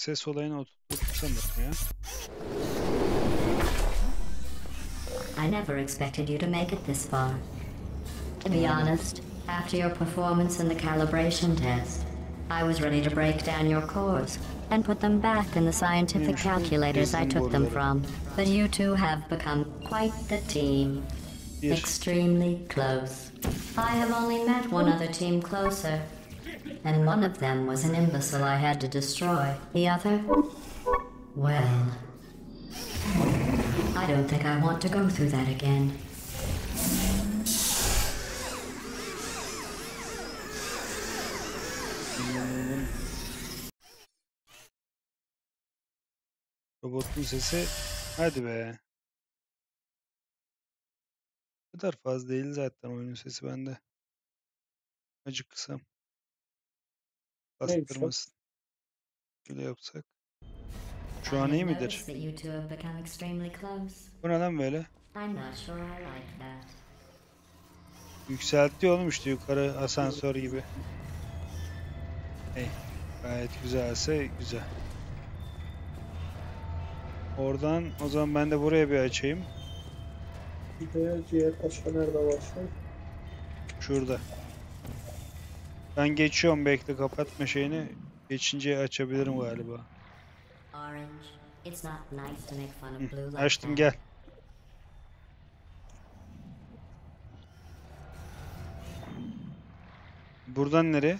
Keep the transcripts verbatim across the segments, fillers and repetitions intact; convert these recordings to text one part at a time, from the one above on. ses olayına oturtsam mı ya? I never expected you to make it this far. To be honest, after your performance in the calibration test, I was ready to break down your cores and put them back in the scientific calculators I took them from. But you two have become quite the team. Extremely close. I have only met one other team closer, and one of them was an imbecile I had to destroy. The other? Well, I don't think I want to go through that again. Robotun sesi, hadi be. Bu kadar fazla değil zaten oyunun sesi bende. Acık kısa. Bastırmasın. Şöyle yapsak. Şu an iyi midir? Bu neden böyle? Yükseltiyor oğlum işte yukarı asansör gibi. Hey, gayet güzelse güzel. Oradan o zaman ben de buraya bir açayım. Diğer diğer başka nerede başlıyor? Şurada. Ben geçiyorum, bekle kapatma şeyini. Geçince açabilirim galiba. Hı, açtım gel. Buradan nereye?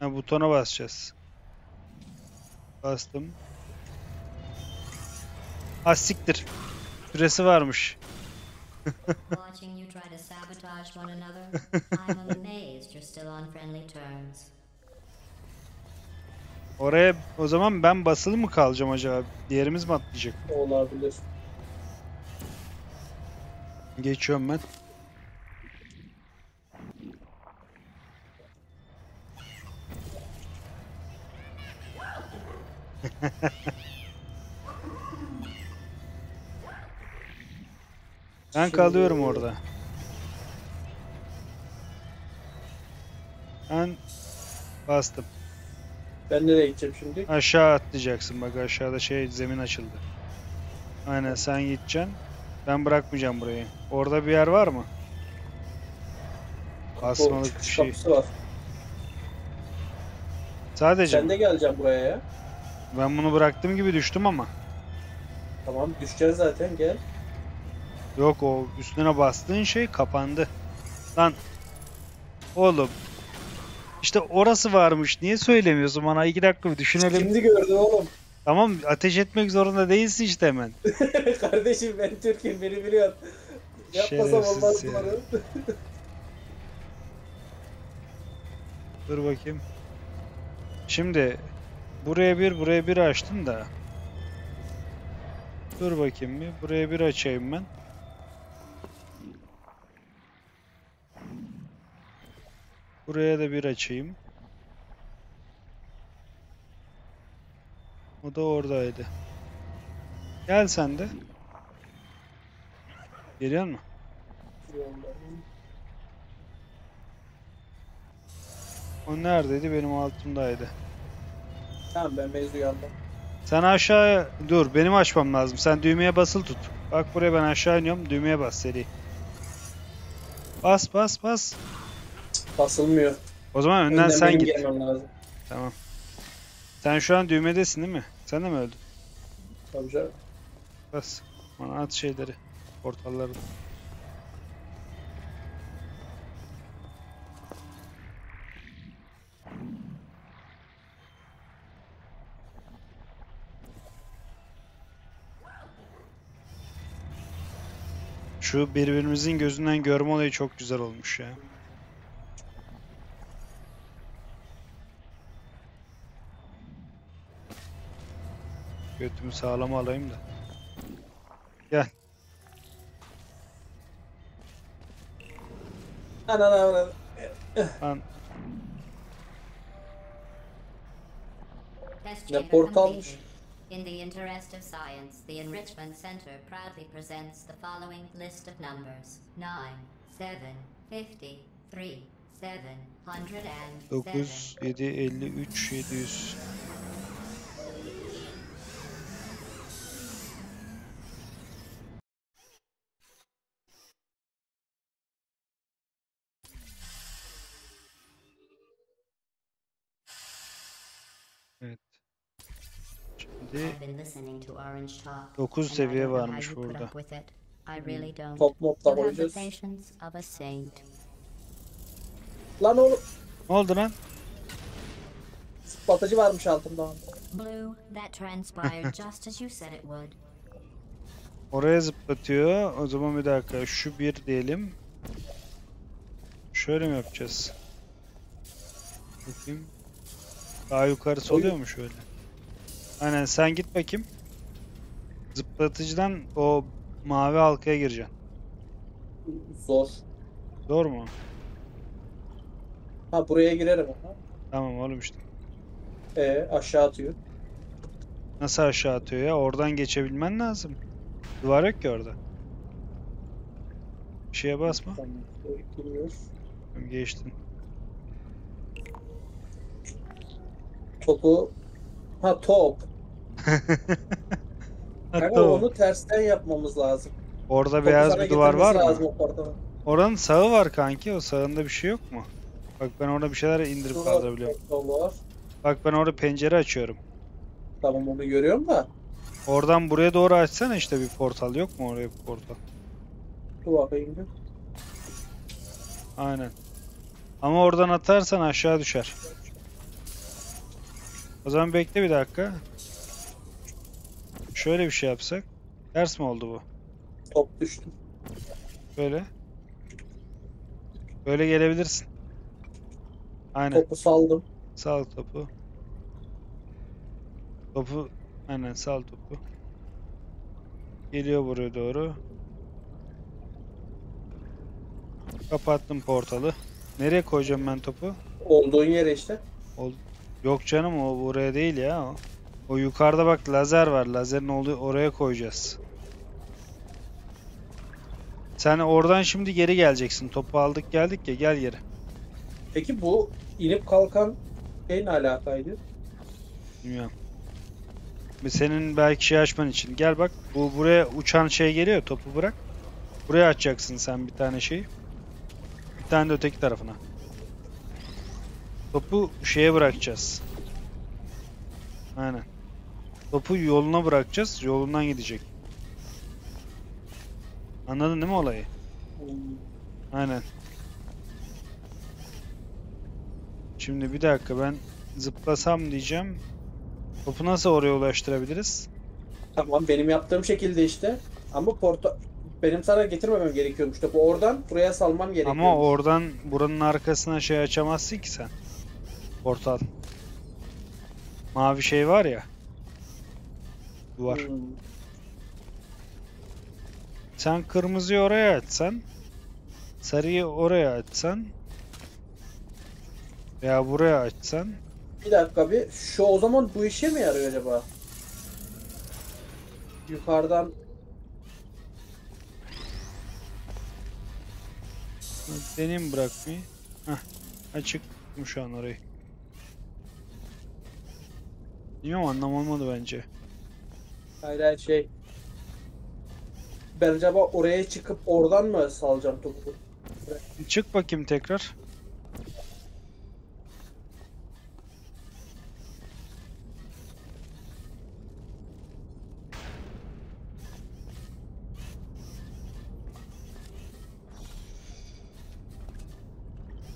Ha, butona basacağız. Bastım. Ha siktir. Süresi varmış. Oraya o zaman ben basılı mı kalacağım acaba? Diğerimiz mi atlayacak? Olabilir. Geçiyorum ben. Ben kalıyorum orada. Ben bastım. Ben nereye gideceğim şimdi? Aşağı atlayacaksın bak, aşağıda şey zemin açıldı. Aynen sen gideceksin. Ben bırakmayacağım burayı. Orada bir yer var mı? Asmalık bir şey. Var. Sadece. Ben de geleceğim buraya ya. Ben bunu bıraktığım gibi düştüm ama. Tamam düşeceğiz zaten gel. Yok o üstüne bastığın şey kapandı. Lan oğlum. İşte orası varmış. Niye söylemiyorsun bana? İki dakika bir düşünelim. Şimdi gördüm oğlum. Tamam ateş etmek zorunda değilsin işte hemen. Kardeşim ben Türk'üm, beni biliyorsun. Yapmasam olmaz bana. Dur bakayım. Şimdi buraya bir buraya bir açtım da. Dur bakayım bir. Buraya bir açayım ben. Buraya da bir açayım. O da oradaydı. Gel sen de. Geliyor mu? O neredeydi? Benim altımdaydı. Tamam ben mevzu yandım. Sen aşağıya dur. Benim açmam lazım. Sen düğmeye basılı tut. Bak buraya ben aşağı iniyorum. Düğmeye bas seri. Bas bas bas. Basılmıyor. O zaman önden, önden sen git. Tamam. Sen şu an düğmedesin değil mi? Sen de mi öldün? Tabii canım. Bas. Bana at şeyleri. Portalları. Şu birbirimizin gözünden görme olayı çok güzel olmuş ya. Götümü sağlama alayım da. Gel. Ana ana ana. Ne portalmış? In the interest of science, the Enrichment Center proudly presents the following list of numbers: nine, seven, fifty, three, dokuz, yedi, elli üç, yedi yüz. Evet. Şimdi dokuz seviye varmış burada. Toplamda koyacağız. Lan oğlum. Ne oldu lan? Zıplatıcı varmış altımda. Oraya zıplatıyor. O zaman bir dakika. Şu bir diyelim. Şöyle mi yapacağız? Bakayım. Daha yukarısı oluyor mu şöyle? Aynen, sen git bakayım. Zıplatıcıdan o mavi halkaya gireceksin. Zor. Zor mu? Ha, buraya girerim. Ha? Tamam oğlum işte. Ee, aşağı atıyor. Nasıl aşağı atıyor ya? Oradan geçebilmen lazım. Duvar yok ki orada. Bir şeye basma. Tamam, geçtin. Topu. Ha, top. Hani onu tersten yapmamız lazım. Orada topu beyaz bir duvar var mı? Oranın sağı var kanki. O sağında bir şey yok mu? Bak ben orada bir şeyler indirip dur, kaldırabiliyorum. Olur. Bak ben orada pencere açıyorum. Tamam, onu görüyorum da. Oradan buraya doğru açsana işte, bir portal yok mu oraya, bir portal? Dur bakayım. Aynen. Ama oradan atarsan aşağı düşer. O zaman bekle bir dakika. Şöyle bir şey yapsak. Ters mi oldu bu? Top düştü. Böyle. Böyle gelebilirsin. Aynen. Topu saldım. Sal topu. Topu, aynen sal topu. Geliyor buraya doğru. Kapattım portalı. Nereye koyacağım ben topu? Olduğun yere işte. Ol Yok canım, o buraya değil ya. O, o yukarıda bak, lazer var. Lazerin olduğu oraya koyacağız. Sen oradan şimdi geri geleceksin. Topu aldık geldik ya, gel geri. Peki bu inip kalkan en alakaydı. Bilmiyorum. Senin belki şey açman için. Gel bak, bu buraya uçan şey geliyor, topu bırak. Buraya açacaksın sen bir tane şeyi. Bir tane de öteki tarafına. Topu şeye bırakacağız. Aynen. Topu yoluna bırakacağız, yolundan gidecek. Anladın değil mi olayı? Aynen. Şimdi bir dakika, ben zıplasam diyeceğim. Topu nasıl oraya ulaştırabiliriz? Tamam, benim yaptığım şekilde işte. Ama porta benim sana getirmemem gerekiyormuş. Topu oradan buraya salmam gerekiyor. Ama oradan buranın arkasına şey açamazsın ki sen. Portal. Mavi şey var ya. Duvar. Hmm. Sen kırmızıyı oraya açsan. Sarıyı oraya açsan. Ya buraya açsan. Bir dakika bir. Şu o zaman bu işe mi yarıyor acaba? Yukarıdan. Deneyim bırakmayı. Hah. Açık mı şu an orayı? Bilmiyorum, anlam olmadı bence. Hayır hayır şey. Ben acaba oraya çıkıp oradan mı salacağım topu? Çık bakayım tekrar.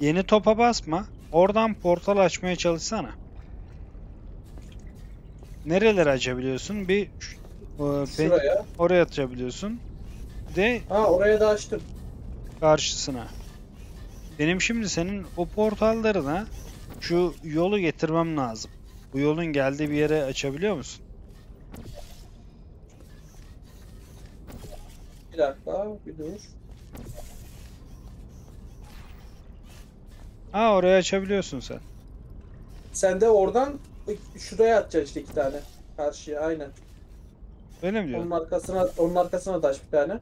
Yeni topa basma. Oradan portal açmaya çalışsana. Nereleri açabiliyorsun? Bir e, şuraya. Oraya atabiliyorsun. De ha, oraya da açtım. Karşısına. Benim şimdi senin o portallarına şu yolu getirmem lazım. Bu yolun geldiği bir yere açabiliyor musun? Bir dakika, bir dur. Ha, oraya açabiliyorsun sen. Sen de oradan şuraya atacaksın işte iki tane. Karşıya aynen. Öyle mi diyorsun? Onun arkasına, onun arkasına da aç bir tane.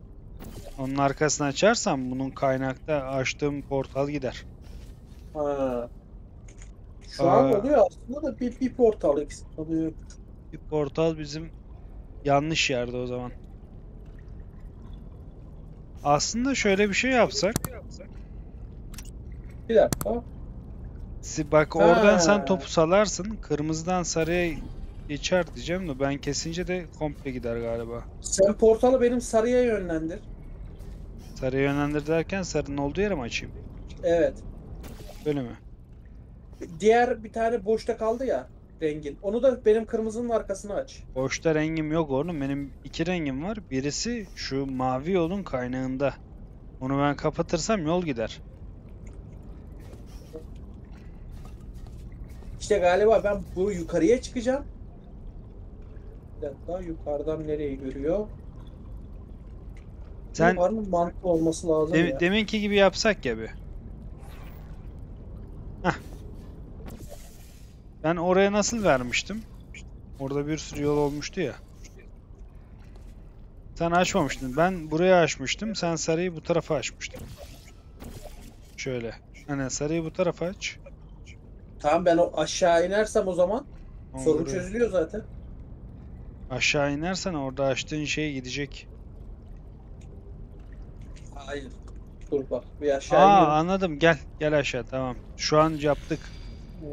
Onun arkasına açarsam bunun kaynakta açtığım portal gider. Ha. Şu an Aa. oluyor aslında da bir, bir portal eksik kalıyor. Bir portal bizim yanlış yerde o zaman. Aslında şöyle bir şey yapsak. Bir dakika. Bak oradan ha. sen topu salarsın. Kırmızıdan sarıya geçer diyeceğim de ben kesince de komple gider galiba. Sen portalı benim sarıya yönlendir. Sarıya yönlendir derken sarının olduğu yere mi açayım? Evet. Öyle mi? Diğer bir tane boşta kaldı ya rengin. Onu da benim kırmızının arkasına aç. Boşta rengim yok oğlum. Benim iki rengim var. Birisi şu mavi yolun kaynağında. Onu ben kapatırsam yol gider. İşte galiba ben bu yukarıya çıkacağım. Bir dakika, yukarıdan nereyi görüyor? Sen varın mantıklı olması lazım de ya. Deminki gibi yapsak ya bir. Heh. Ben oraya nasıl vermiştim? Orada bir sürü yol olmuştu ya. Sen açmamıştın. Ben buraya açmıştım. Sen sarıyı bu tarafa açmıştın. Şöyle. Hani sarıyı bu tarafa aç. Tamam ben o aşağı inersem o zaman tamam, sorun buraya. Çözülüyor zaten. Aşağı inersen orada açtığın şey gidecek. Hayır. Dur bak bir aşağı Aa, iniyorum. Anladım gel. Gel aşağı tamam. Şu an yaptık. Hmm.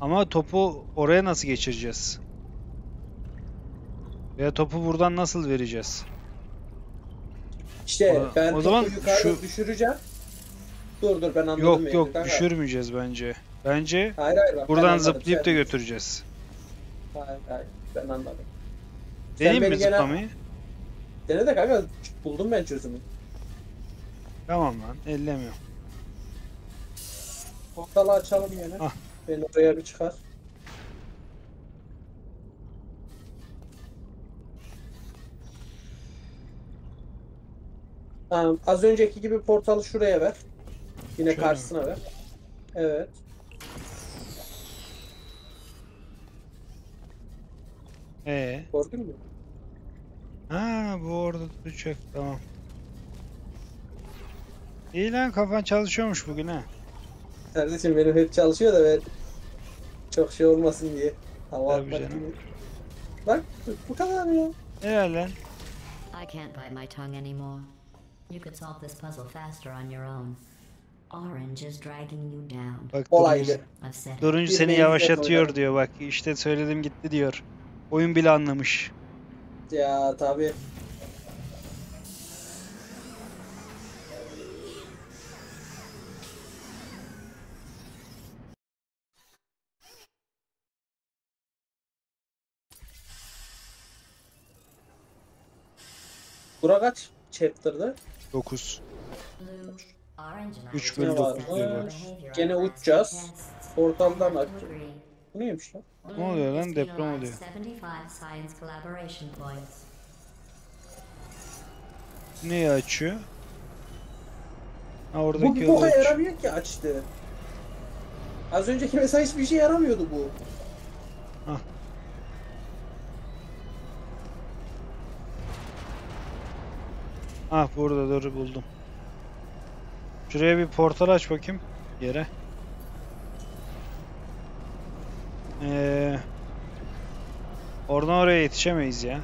Ama topu oraya nasıl geçireceğiz? Veya topu buradan nasıl vereceğiz? İşte o, ben o topu zaman yukarı şu... düşüreceğim. Dur dur ben anladım. Yok yani. Yok düşürmeyeceğiz bence. Bence hayır, hayır, bak, buradan zıplayıp de götüreceğiz. Hayır hayır ben anladım. Deneyim mi zıplamayı? Gene... Dene de kanka buldum ben çözümü. Tamam lan ellemiyorum. Portalı açalım yine. Ah. Ben oraya bir çıkar. Tamam, az önceki gibi portalı şuraya ver. Yine şöyle karşısına mi? Ver. Evet. Ee. Gördün mü? Ha, bu orada tutacak. Tamam. İyi lan kafan çalışıyormuş bugün ha. Kardeşim benim hep çalışıyor da ben çok şey olmasın diye hava atmak gibi. Bak bu kadar ya. Helal lan. I can't bite my tongue anymore. You could solve this puzzle faster on your own. Orange is dragging you down. Bak durunca, durunca seni yavaşlatıyor diyor bak işte söyledim gitti diyor. Oyun bile anlamış. Ya tabi. Bura kaç chapter'da? dokuz. üç bölü dokuz diyor bak. Gene uçacağız. Portaldan açacağız. Bu neymiş lan? Ne oluyor lan? Deprem oluyor. Neyi açıyor? Ha oradaki bu boka yaramıyor ki açtı. Az önceki mesela hiçbir şey yaramıyordu bu. Hah. Ah burada doğru buldum. Şuraya bir portal aç bakayım yere. Ee, oradan oraya yetişemeyiz ya.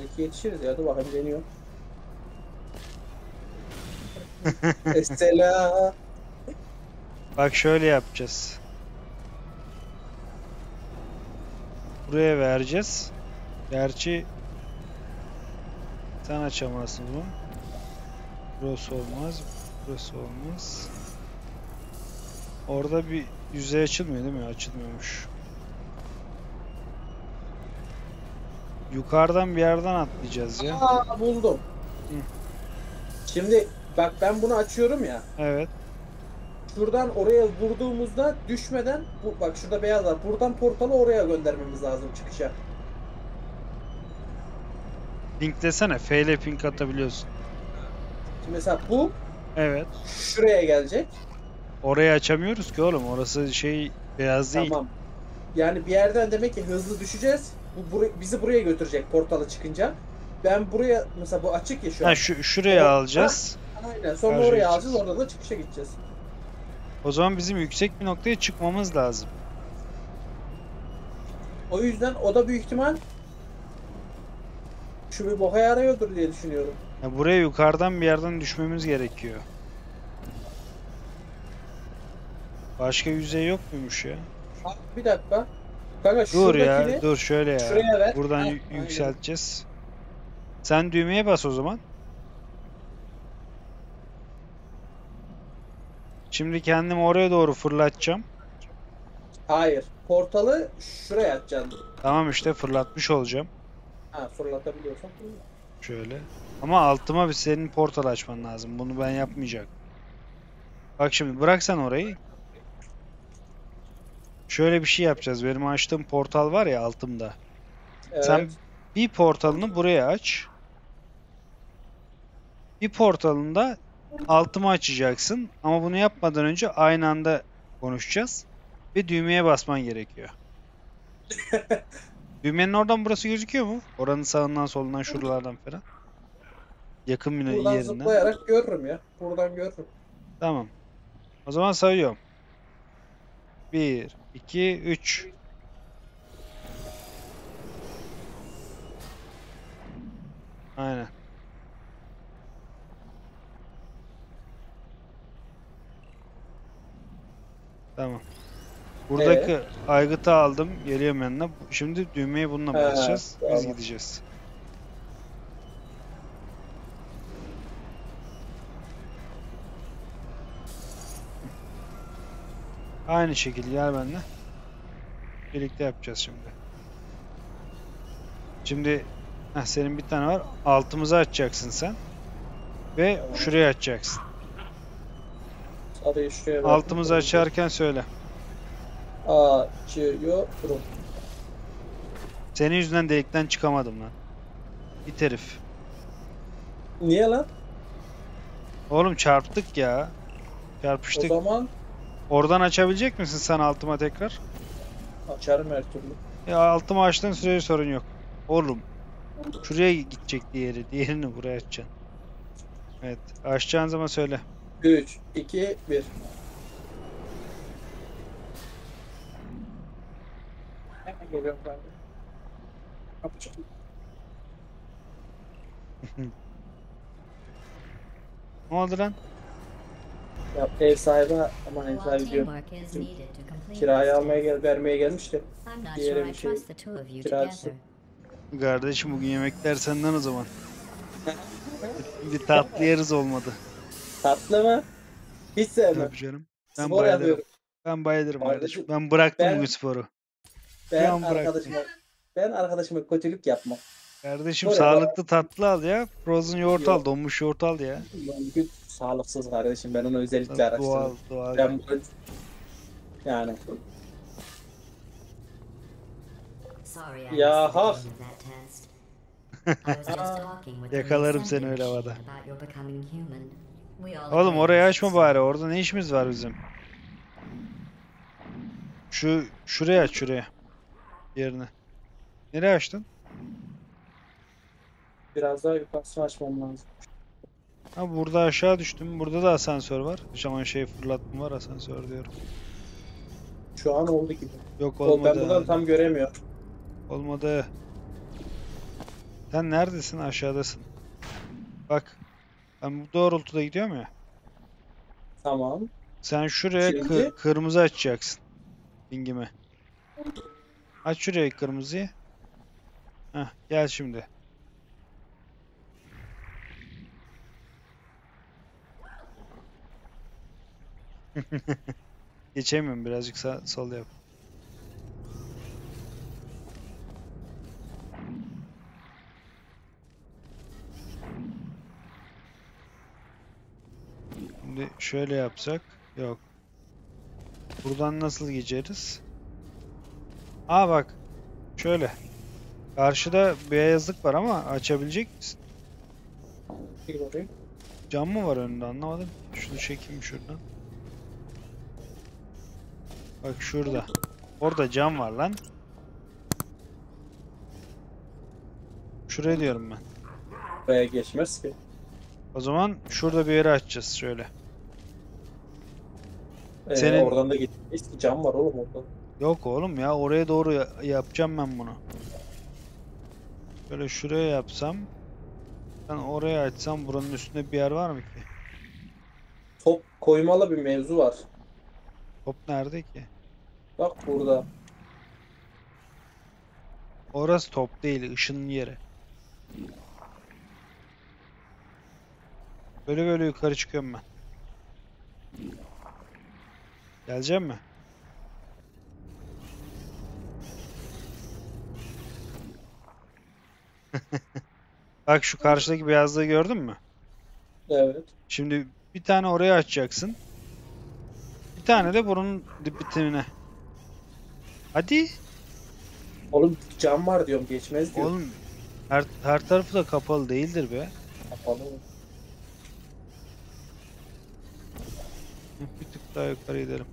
Belki yetişiriz ya da bakayım deniyor. Estela. Bak şöyle yapacağız. Buraya vereceğiz. Gerçi sen açamazsın bunu. Burası olmaz, burası olmaz. Orada bir yüzey açılmıyor değil mi? Açılmıyormuş. Yukarıdan bir yerden atlayacağız ya. Aa buldum. Hı. Şimdi bak ben bunu açıyorum ya. Evet. Şuradan oraya vurduğumuzda düşmeden, bak şurada beyazlar. Buradan portalı oraya göndermemiz lazım çıkışa. Pink desene, F ile pink atabiliyorsun. Şimdi mesela bu evet. Şuraya gelecek. Orayı açamıyoruz ki oğlum, orası şey beyaz değil. Tamam. Yani bir yerden demek ki hızlı düşeceğiz. Bu bur bizi buraya götürecek portala çıkınca. Ben buraya mesela bu açık ya şu an. Ha, şu, şuraya evet. Alacağız. Aynen. Sonra karşıya oraya alacağız. Orada da çıkışa gideceğiz. O zaman bizim yüksek bir noktaya çıkmamız lazım. O yüzden o da büyük ihtimal şu bir boka yarıyordur diye düşünüyorum. Ya buraya yukarıdan bir yerden düşmemiz gerekiyor. Başka yüzey yok muymuş ya? Abi bir dakika. Kanka dur ya, dur şöyle ya. Şuraya ver. Buradan ha, yükselteceğiz. Aynen. Sen düğmeye bas o zaman. Şimdi kendimi oraya doğru fırlatacağım. Hayır. Portalı şuraya atacaksın. Tamam işte fırlatmış olacağım. Ha, fırlatabiliyorsan. Şöyle. Ama altıma bir senin portal açman lazım. Bunu ben yapmayacak. Bak şimdi bıraksan orayı. Şöyle bir şey yapacağız. Benim açtığım portal var ya altımda. Evet. Sen bir portalını buraya aç. Bir portalını da altıma açacaksın. Ama bunu yapmadan önce aynı anda konuşacağız. Ve düğmeye basman gerekiyor. Düğmenin oradan burası gözüküyor mu? Oranın sağından solundan şuralardan falan. Yakın bir yerinden. Buradan zıplayarak görürüm ya. Buradan görürüm. Tamam. O zaman sayıyorum. bir, iki, üç. Aynen. Tamam. Buradaki ee? aygıtı aldım. Geliyorum yanına. Şimdi düğmeyi bununla basacağız. Tamam. Biz gideceğiz. Aynı şekilde gel benimle. Birlikte yapacağız şimdi. Şimdi heh, senin bir tane var. Altımıza açacaksın sen. Ve tamam. Şuraya açacaksın. Sarıyı şuraya altımızı açarken söyle. Açıyorum. Senin yüzünden delikten çıkamadım lan. Bir herif. Niye lan? Oğlum çarptık ya. Çarpıştık. O zaman... Oradan açabilecek misin sen altıma tekrar? Açarım her türlü. Ya altıma açtığın sürece sorun yok. Oğlum. Şuraya gidecek diğeri. Diğerini buraya açacaksın. Evet. Açacağın zaman söyle. üç, iki, bir. Hemen geliyorum ben de. Kapı çıktı. Ne oldu lan? Ya ev sahibi ama ev sahibi diyor. Kirayı almaya gel, vermeye gelmişti. Diğeri bir şey kiracısı. Kardeşim bugün yemekler senden o zaman. Bir tatlı yeriz olmadı. Tatlı mı? Hiç sevmem. Canım. Ben spor bayılırım. Yapıyorum. Ben bayılırım kardeşim. kardeşim. Ben bıraktım ben, bugün sporu. Ben arkadaşıma, ben arkadaşıma kötülük yapmam. Kardeşim spor sağlıklı yapalım. Tatlı al ya. Frozen yoğurt Yok. al, donmuş yoğurt al ya. Yok. Sağlıksız kardeşim, ben onu özellikle araştırdım. Doğal, doğal. Ben böyle... Yani. Ya hak. Yakalarım seni öyle havada. Oğlum orayı açma bari, orada ne işimiz var bizim? Şu, şuraya aç, şuraya. Yerine. Nereye açtın? Biraz daha yukarısını açmam lazım. Ha burada aşağı düştüm. Burada da asansör var. Zaman şey fırlatma var, asansör diyorum. Şu an oldu gibi. Yok olmadı. Ben buradan tam göremiyorum. Olmadı. Sen neredesin? Aşağıdasın. Bak. Ben bu doğrultuda gidiyorum ya. Tamam. Sen şuraya kı kırmızı açacaksın. Pingimi. Aç şuraya kırmızıyı. Heh, gel şimdi. Geçemiyorum, birazcık sağ, sol yap. Şimdi şöyle yapsak, yok. Buradan nasıl geçeriz? Aa bak, şöyle. Karşıda beyazlık var ama açabilecek misin? Cam mı var önünde anlamadım. Şunu çekeyim şuradan. Bak şurada. Orada cam var lan. Şuraya diyorum ben. Buraya geçmez ki. O zaman şurada bir yere açacağız şöyle. Ee, Senin... Oradan da gitmeyiz ki, cam var oğlum orada. Yok oğlum ya, oraya doğru ya yapacağım ben bunu. Böyle şuraya yapsam. Ben oraya açsam buranın üstünde bir yer var mı ki? Top koymalı bir mevzu var. Top nerede ki? Bak burada. Orası top değil, ışının yeri. Böyle böyle yukarı çıkıyorum ben. Geleceğim mi? Bak şu karşıdaki beyazlığı gördün mü? Evet. Şimdi bir tane oraya açacaksın. Bir tane de bunun bitimine. Hadi. Oğlum cam var diyorum, geçmez diyorum. Oğlum her, her tarafı da kapalı değildir be. Kapalı. Bir tık daha yukarı gidelim.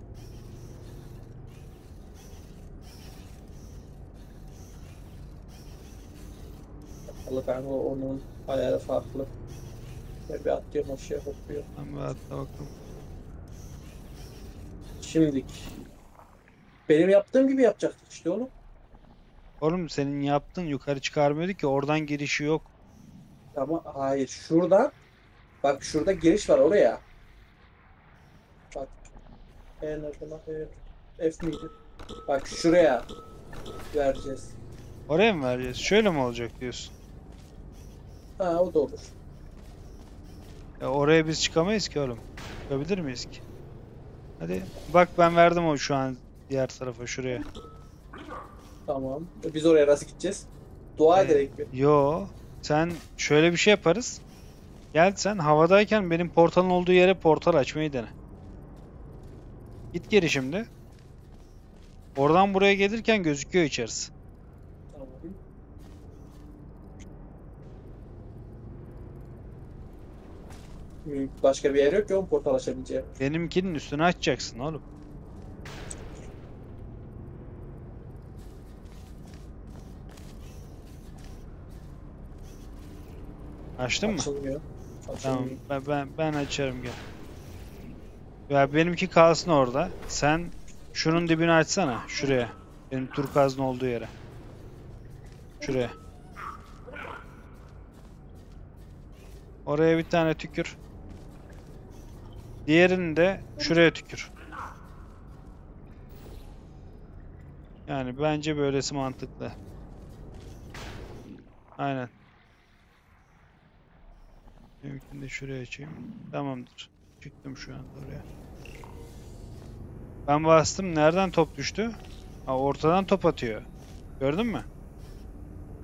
Kapalı kanka, onun ayarı farklı. Ya bir atlıyorum o şeye, hopluyor. Ben bir atla bakalım. Şimdilik. Benim yaptığım gibi yapacaktık işte oğlum. Oğlum senin yaptığın yukarı çıkarmıyordu ki, oradan girişi yok. Ama hayır, şurada bak, şurada giriş var oraya. Bak. En azından F miydi? Bak şuraya vereceğiz. Oraya mı vereceğiz? Şöyle mi olacak diyorsun? Ha, o da olur. Ya oraya biz çıkamayız ki oğlum. Çıkabilir miyiz ki? Hadi bak, ben verdim o şu an diğer tarafa, şuraya. Tamam. Biz oraya nasıl gideceğiz? Dua ee, ederek mi? Yo. Sen şöyle bir şey yaparız. Gel sen havadayken benim portalın olduğu yere portal açmayı dene. Git geri şimdi. Oradan buraya gelirken gözüküyor içerisi. Tamam. Başka bir yer yok ki o portal açabileceğim. Benimkinin üstünü açacaksın oğlum. Açtın mı? Açılmıyor. Tamam, ben, ben, ben açarım, gel. Ya benimki kalsın orada. Sen şunun dibini açsana. Şuraya. Benim turkuazın olduğu yere. Şuraya. Oraya bir tane tükür. Diğerini de şuraya tükür. Yani bence böylesi mantıklı. Aynen. Mümkün de şuraya açayım. Tamamdır. Çıktım şu anda oraya. Ben bastım. Nereden top düştü? Ha, ortadan top atıyor. Gördün mü?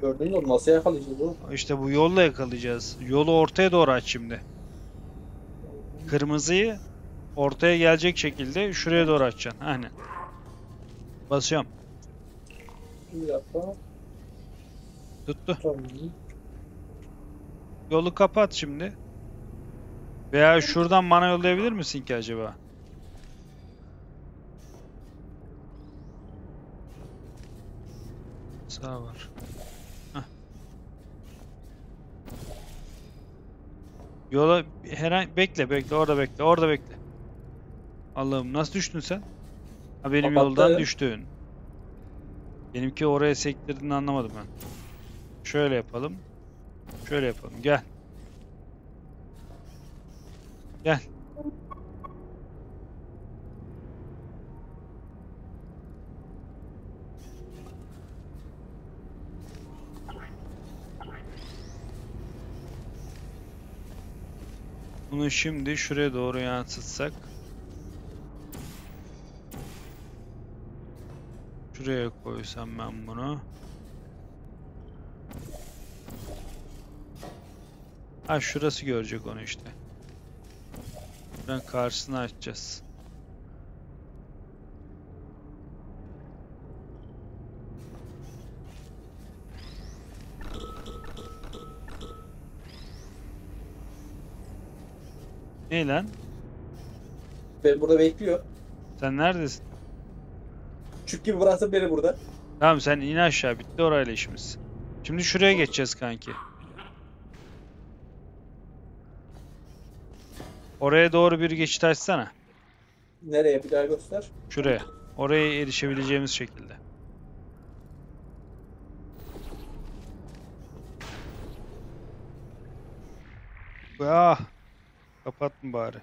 Gördün mü? Nasıl yakalayacağız o? İşte bu yolla yakalayacağız. Yolu ortaya doğru aç şimdi. Kırmızıyı ortaya gelecek şekilde şuraya doğru açacaksın. Aynen. Basıyorum. Bir dakika. Tuttu. Tamam. Yolu kapat şimdi. Veya şuradan bana yollayabilir misin ki acaba? Sağ var. Heh. Yola herhangi... Bekle bekle, orada bekle, orada bekle. Allah'ım, nasıl düştün sen? Ha, benim kapattı yoldan düştün. Benimki oraya sektirdiğini anlamadım ben. Şöyle yapalım. Şöyle yapalım. Gel. Gel. Bunu şimdi şuraya doğru yansıtsak. Şuraya koysam ben bunu. Ha, şurası görecek onu işte. Ben karşısını açacağız. Ne lan? Ben burada bekliyor. Sen neredesin? Küçük gibi bıraksın beni burada. Tamam, sen in aşağı, bitti orayla işimiz. Şimdi şuraya geçeceğiz kanki. Oraya doğru bir geçit açsana. Nereye? Bir daha göster. Şuraya. Oraya erişebileceğimiz şekilde. Ah! Kapat mı bari?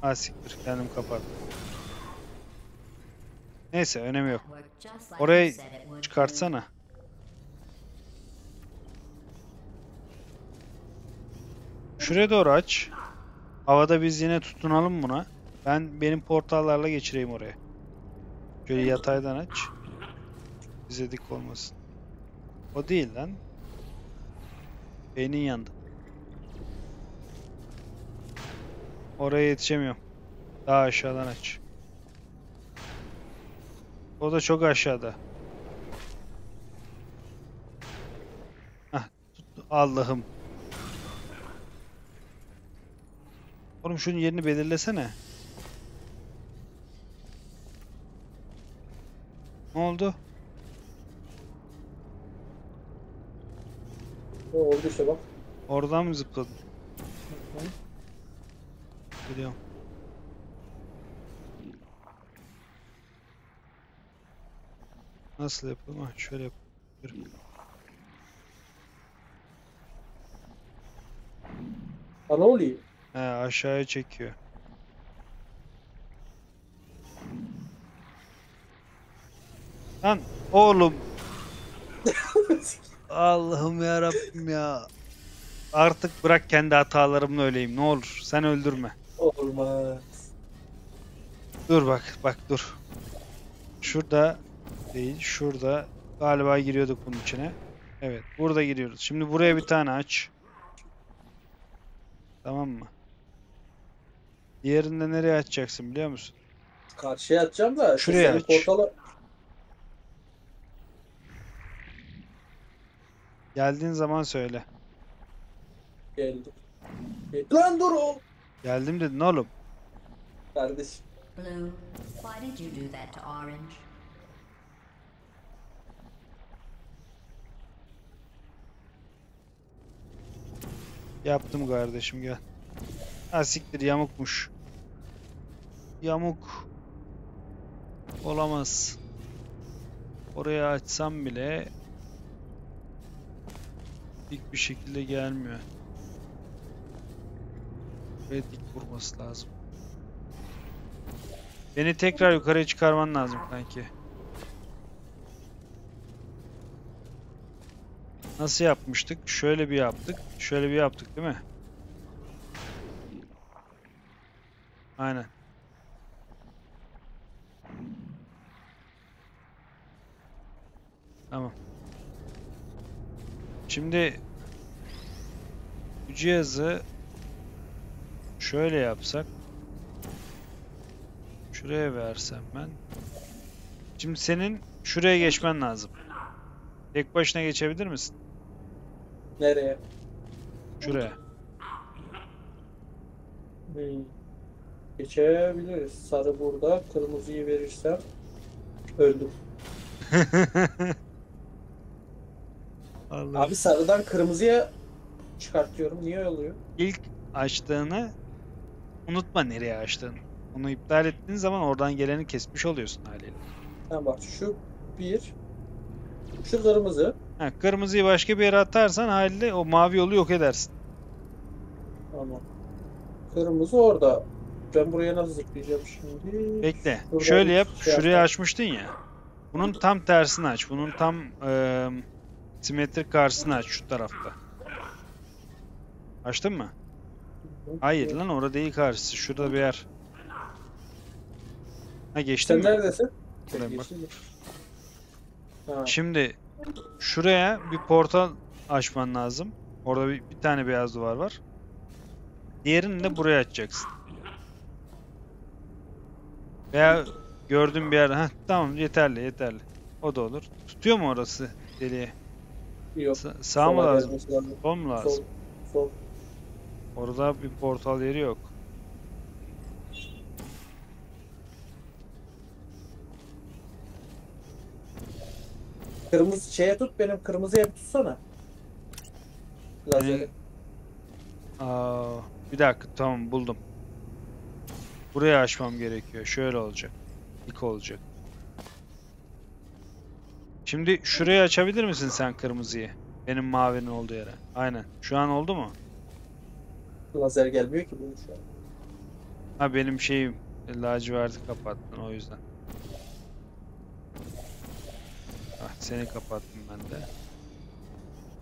Ha siktir, kendim kapattım. Neyse, önemi yok. Orayı çıkartsana. Şuraya doğru aç. Havada biz yine tutunalım buna. Ben benim portallarla geçireyim oraya. Şöyle yataydan aç. Bize dik olmasın. O değil lan. Beynin yandı. Oraya yetişemiyorum. Daha aşağıdan aç. O da çok aşağıda. Hah, tuttu. Allah'ım. Oğlum şunun yerini belirlesene. Ne oldu? Ne oldu işte bak. Oradan mı zıpladın? Hı hı. Biliyorum. Nasıl yapalım? Ha, şöyle yapalım. Ha, ne oluyor? He, aşağıya çekiyor. Lan oğlum. Allah'ım yarabbim ya. Artık bırak kendi hatalarımla öleyim ne olur. Sen öldürme. Olmaz. Dur bak, bak dur. Şurada değil, şurada galiba giriyorduk bunun içine. Evet, burada giriyoruz. Şimdi buraya bir tane aç. Tamam mı? Diğerinde nereye açacaksın biliyor musun? Karşıya atacağım da. Şuraya aç. Portala... Geldiğin zaman söyle. Geldim. Lan dur o. Geldim dedin oğlum. Kardeşim. Blue, why did you do that to Orange? Yaptım kardeşim gel. Ha siktir, yamukmuş. Yamuk. Olamaz. Oraya açsam bile dik bir şekilde gelmiyor. Ve dik vurması lazım. Beni tekrar yukarıya çıkarman lazım sanki. Nasıl yapmıştık? Şöyle bir yaptık. Şöyle bir yaptık değil mi? Aynen. Tamam. Şimdi bu cihazı şöyle yapsak. Şuraya versem ben. Şimdi senin şuraya geçmen lazım. Tek başına geçebilir misin? Nereye? Şuraya. Hmm. Geçebiliriz. Sarı burada. Kırmızıyı verirsem öldüm. Allah. Abi sarıdan kırmızıya çıkartıyorum. Niye oluyor? İlk açtığını unutma, nereye açtığını. Onu iptal ettiğin zaman oradan geleni kesmiş oluyorsun haliyle. Tamam bak şu bir. Şu kırmızı. Ha, kırmızıyı başka bir yere atarsan haliyle o mavi yolu yok edersin. Tamam. Kırmızı orada. Ben buraya nasıl zıplayacağım şimdi? Bekle. Şuradan şöyle yap. Şey şuraya yapalım. Açmıştın ya. Bunun tam tersini aç. Bunun tam e, simetrik karşısını aç şu tarafta. Açtın mı? Hayır lan, orada değil karşısı. Şurada bir yer. Ha geçtin mi? Sen neredesin? Ha. Şimdi şuraya bir portal açman lazım. Orada bir, bir tane beyaz duvar var. Diğerini de buraya açacaksın. Veya gördüğüm bir yer. Heh, tamam yeterli yeterli. O da olur. Tutuyor mu orası deliğe? Yok. Sa sağ mı lazım? Sol mu lazım? Sol. Orada bir portal yeri yok. Kırmızı şeye tut, benim kırmızıya bir tutsana. Lazeri. Aa, Bir dakika, tamam buldum. Buraya açmam gerekiyor. Şöyle olacak. İlk olacak. Şimdi şurayı açabilir misin sen kırmızıyı? Benim mavinin olduğu yere. Aynen. Şu an oldu mu? Lazer gelmiyor ki benim şu an. Ha benim şeyim. Laciverti kapattın o yüzden. Ah, seni kapattım ben de.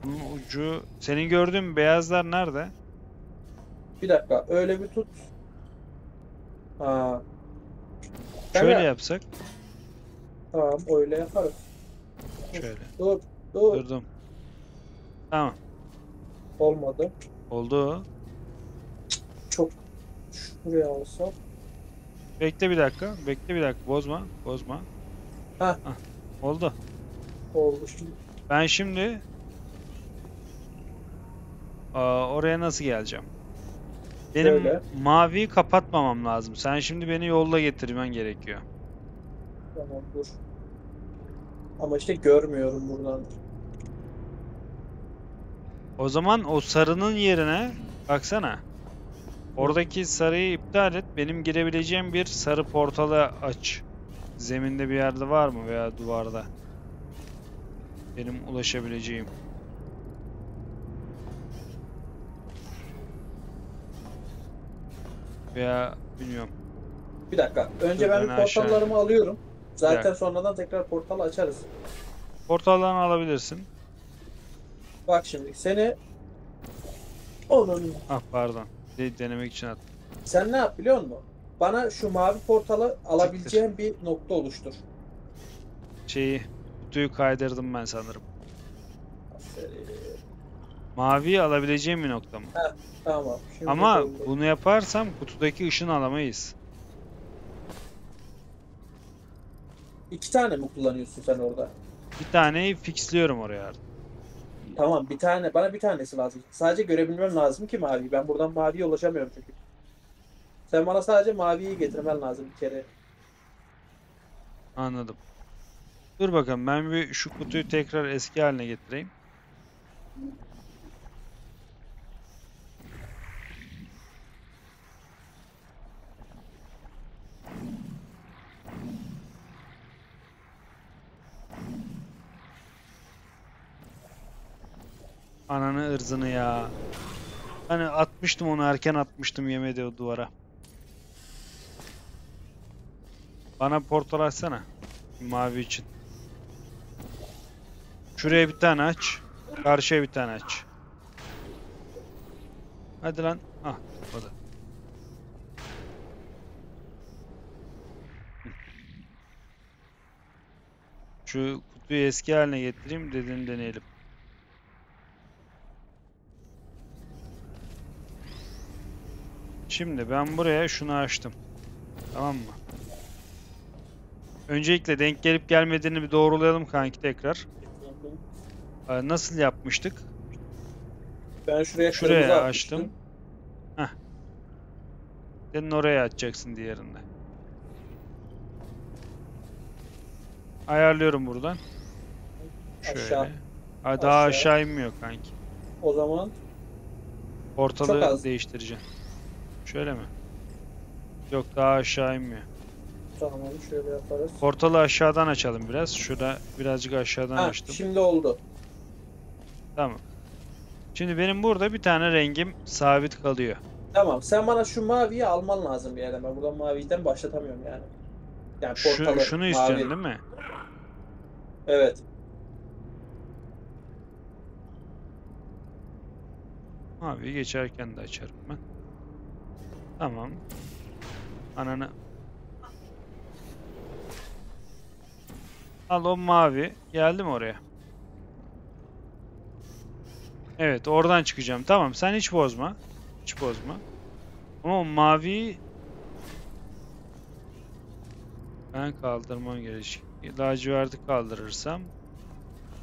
Bunun ucu... Senin gördüğün beyazlar nerede? Bir dakika. Öyle bir tut. Aa. Şöyle ya. Yapsak. Tamam öyle yaparız. Şöyle. Dur, dur. Durdum. Tamam. Olmadı. Oldu. Çok şuraya olsa. Bekle bir dakika. Bekle bir dakika. Bozma. Bozma. Heh. Heh. Oldu. Oldu şimdi. Ben şimdi Aa, oraya nasıl geleceğim? Benim Öyle. maviyi kapatmamam lazım. Sen şimdi beni yolla getirmen gerekiyor. Tamam dur. Ama işte görmüyorum buradan. O zaman o sarının yerine baksana. Oradaki sarıyı iptal et. Benim girebileceğim bir sarı portalı aç. Zeminde bir yerde var mı veya duvarda? Benim ulaşabileceğim. Veya bilmiyorum. Bir dakika. Önce Şuradan ben portallarımı aşağı. alıyorum. Zaten sonradan tekrar portal açarız. Portallarını alabilirsin. Bak şimdi seni... Oğlum. Ah pardon. Denemek için attım. Sen ne yap biliyor musun? Bana şu mavi portalı alabileceğin bir nokta oluştur. Şeyi, kutuyu kaydırdım ben sanırım. Aferin. Maviyi alabileceğim bir nokta mı? Heh, tamam. Şimdi ama bunu yaparsam kutudaki ışını alamayız. İki tane mi kullanıyorsun sen orada? Bir taneyi fixliyorum oraya artık. Tamam bir tane, bana bir tanesi lazım. Sadece görebilmem lazım ki maviyi. Ben buradan maviye ulaşamıyorum çünkü. Sen bana sadece maviyi getirmen lazım bir kere. Anladım. Dur bakalım ben bir şu kutuyu tekrar eski haline getireyim. Ananı ırzını ya. Hani atmıştım onu, erken atmıştım, yemedi o duvara. Bana portal açsana. Mavi için. Şuraya bir tane aç. Karşıya bir tane aç. Hadi lan. Ah, o da. Şu kutuyu eski haline getireyim, dediğini deneyelim. Şimdi ben buraya şunu açtım. Tamam mı? Öncelikle denk gelip gelmediğini bir doğrulayalım kanki tekrar. Ee, nasıl yapmıştık? Ben şuraya, şuraya açtım. Heh. Senin oraya açacaksın diğerinde. Ayarlıyorum buradan. Şöyle. Aşağı. Aa, daha aşağı. aşağı inmiyor kanki. O zaman ortalığı değiştireceğim. Şöyle mi? Yok daha aşağı inmiyor. Tamam şöyle yaparız. Portalı aşağıdan açalım biraz. Şurada birazcık aşağıdan ha, açtım. Şimdi oldu. Tamam. Şimdi benim burada bir tane rengim sabit kalıyor. Tamam sen bana şu maviyi alman lazım bir yerden. Ben buradan maviden başlatamıyorum yani. Yani portalı, şu, şunu mavi. istiyorsun değil mi? Evet. Maviyi geçerken de açarım ben. Tamam. Ananı. Al o mavi. Geldim oraya. Evet oradan çıkacağım. Tamam sen hiç bozma. Hiç bozma. Ama o maviyi ben kaldırmam gerekecek. Laciverti kaldırırsam.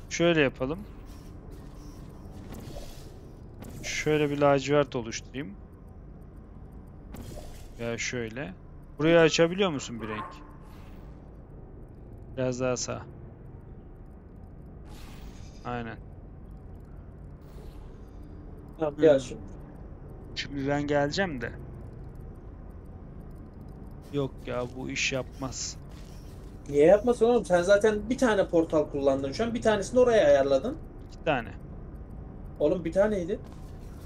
Şöyle yapalım. Şöyle bir lacivert oluşturayım. Ya şöyle. Burayı açabiliyor musun bir renk? Biraz daha sağ. Aynen. Tamam, biraz şimdi. Şimdi ben geleceğim de. Yok ya, bu iş yapmaz. Niye yapmasın oğlum? Sen zaten bir tane portal kullandın şu an. Bir tanesini oraya ayarladın. İki tane. Oğlum bir taneydi.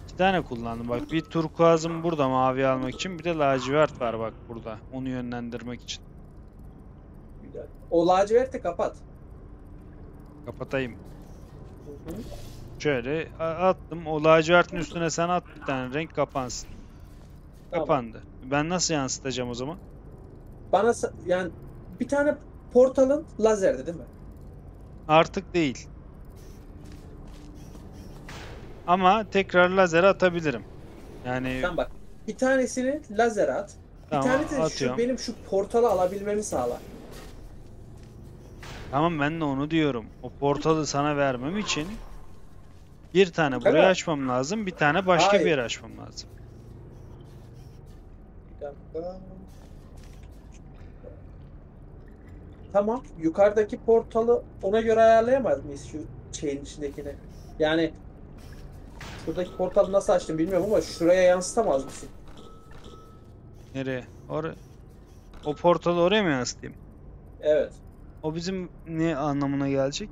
İki tane kullandım. Bak bir turkuazım burada mavi almak için. Bir de lacivert var bak burada. Onu yönlendirmek için. Güzel. O laciverti kapat. Kapatayım. Hı hı. Şöyle attım. O lacivertin üstüne sen at bir tane. Renk kapansın. Tamam. Kapandı. Ben nasıl yansıtacağım o zaman? Bana yani bir tane portalın lazerdi değil mi? Artık değil. Ama tekrar lazer atabilirim. Yani tamam bak. Bir tanesini lazer at. Tamam, bir tane de şu, benim şu portalı alabilmemi sağla. Tamam ben de onu diyorum. O portalı sana vermem için bir tane buraya evet. açmam lazım. Bir tane başka Hayır. bir yere açmam lazım. Bir dakika. Tamam. Yukarıdaki portalı ona göre ayarlayamaz mıyız şu şeyin içindekini? Yani buradaki portalı nasıl açtım bilmiyorum ama şuraya yansıtamaz mısın? Nereye? Or- o portalı oraya mı yansıtayım? Evet. O bizim ne anlamına gelecek?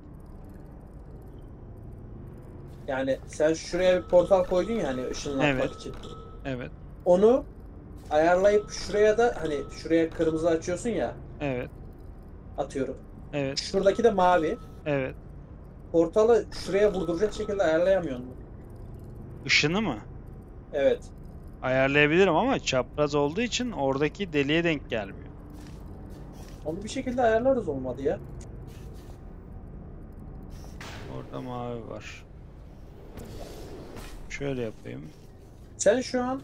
Yani sen şuraya bir portal koydun ya hani ışınlatmak evet. için. Evet. Onu ayarlayıp şuraya da hani şuraya kırmızı açıyorsun ya. Evet. Atıyorum. Evet. Şuradaki de mavi. Evet. Portalı şuraya vurduracak şekilde ayarlayamıyor mu? Işını mı? Evet. Ayarlayabilirim ama çapraz olduğu için oradaki deliğe denk gelmiyor. Onu bir şekilde ayarlarız olmadı ya. Orada mavi var. Şöyle yapayım. Sen şu an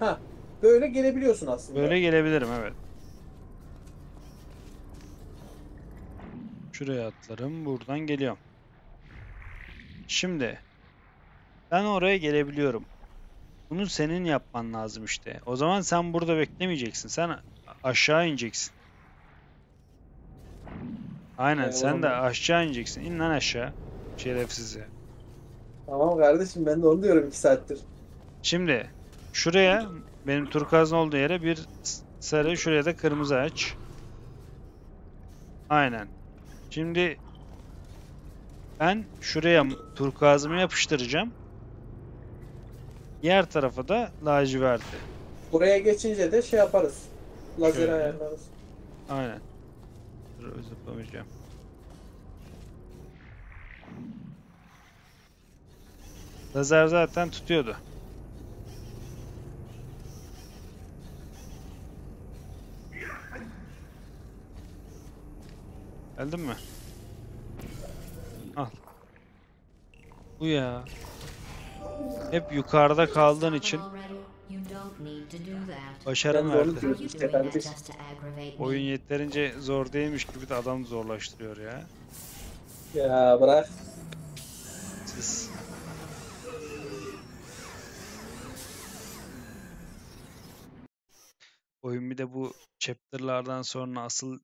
ha böyle gelebiliyorsun aslında. Böyle gelebilirim evet. Şuraya atlarım. Buradan geliyorum. Şimdi ben oraya gelebiliyorum. Bunu senin yapman lazım işte. O zaman sen burada beklemeyeceksin. Sen aşağı ineceksin. Aynen yani sen de mi? Aşağı ineceksin. İn lan aşağı. Şerefsiz ya. Tamam kardeşim ben de onu diyorum iki saattir. Şimdi şuraya benim turkuazın olduğu yere bir sarı, şuraya da kırmızı aç. Aynen. Şimdi ben şuraya turkuazımı yapıştıracağım. Diğer tarafa da laciverti. Buraya geçince de şey yaparız. Lazer ayarlarız. Aynen. Dur zıplamayacağım. Lazer zaten tutuyordu. Geldin mi? Al. Bu ya. Hep yukarıda kaldığın için başarım verdi. Oyun yeterince zor değilmiş gibi de adam zorlaştırıyor ya. Ya bırak. Siz. Oyun bir de bu chapter'lardan sonra asıl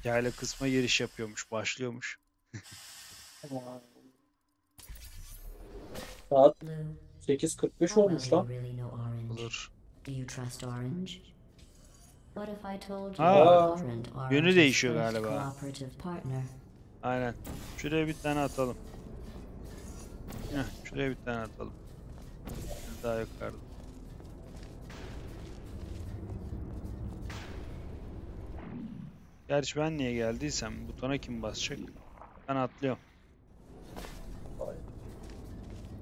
hikaye kısma giriş yapıyormuş, başlıyormuş. Saat sekiz kırk beş olmuş lan. Olur. Aa, yönü değişiyor galiba. Aynen. Şuraya bir tane atalım. Heh, şuraya bir tane atalım. Daha yukarıda. Gerçi ben niye geldiysem butona kim basacak? Ben atlıyorum.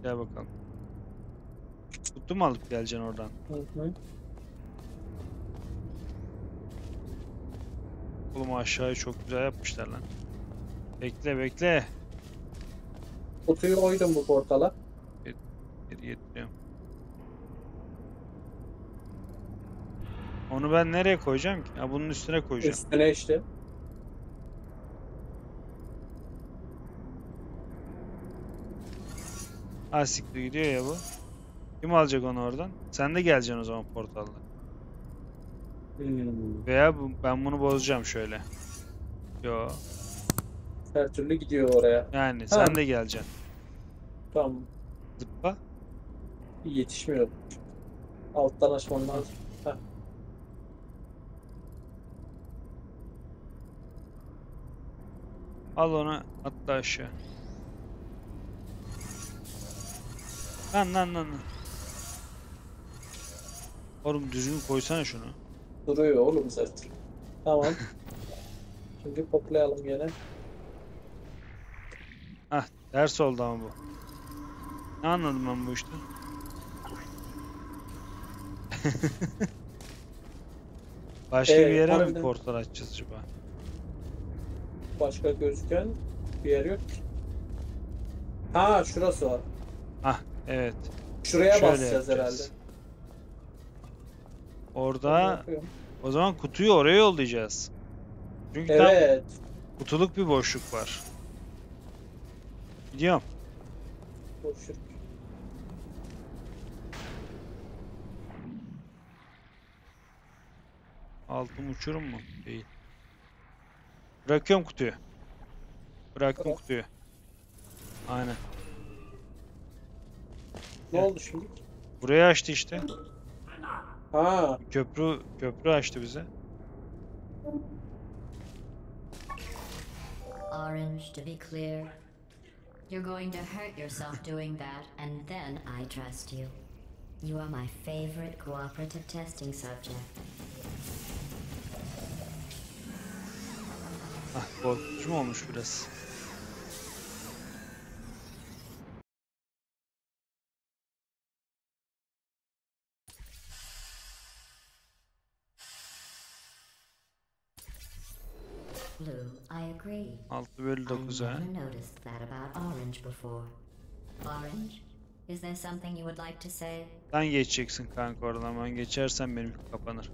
Gel bakalım. Kutu mu alıp geleceksin oradan? Hı-hı. Oğlum aşağıyı çok güzel yapmışlar lan. Bekle bekle. Kutuyu koydum bu portala. Geri, geri getiriyorum. Onu ben nereye koyacağım ki? Ya bunun üstüne koyacağım. Üstüne işte. Ah siktir gidiyor ya bu. Kim alacak onu oradan? Sen de geleceksin o zaman portalda. Hmm. Veya bu, ben bunu bozacağım şöyle. Yo. Her türlü gidiyor oraya. Yani tamam. Sen de geleceksin. Tamam. Zıpla. Yetişmiyor. Alttan açmam lazım. Heh. Al onu, atla aşağı. Lan lan lan. Oğlum düzgün koysana şunu. Duruyor oğlum zaten. Tamam. Şimdi poplayalım gene. Hah, ters oldu ama bu. Ne anladım ben bu işten? Başka ee, bir yere aynen. mi portal açacağız acaba? Başka gözüken bir yer yok ki. Ha, şurası var. Hah, evet. Şuraya Şöyle basacağız yapacağız. herhalde. Orada o zaman kutuyu oraya yollayacağız. Çünkü evet. tam kutuluk bir boşluk var. Gidiyorum. Boşluk. Altım uçurum mu? Değil. Bırakıyorum kutuyu. Bıraktım evet. kutuyu. Aynen. Ne evet. oldu şimdi? Burayı açtı işte. Ha. Köprü köprü açtı bize. Orange, to be clear. You're going to hurt yourself doing that, and then I trust you. You are my favorite cooperative testing subject. Ah, korkutucu mu olmuş biraz? altı bölü dokuza. Sen geçeceksin kanka oradan. Ben geçersen benim kapanır.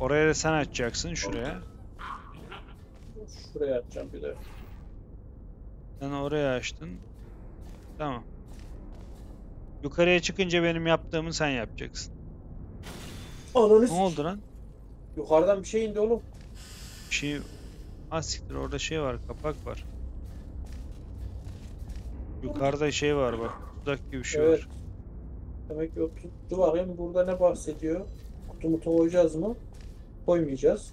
Oraya da sen açacaksın şuraya. Şuraya açacağım bir de. Sen oraya açtın. Tamam. Yukarıya çıkınca benim yaptığımı sen yapacaksın. Ananı. Ne oldu lan? Yukarıdan bir şey indi oğlum. Bir şey... Ha siktir, orada şey var, kapak var. Yukarıda şey var bak, tuzak gibi bir şey evet. var. Demek ki o tuttu bakayım, burada ne bahsediyor? Kutumu koyacağız mı? Koymayacağız.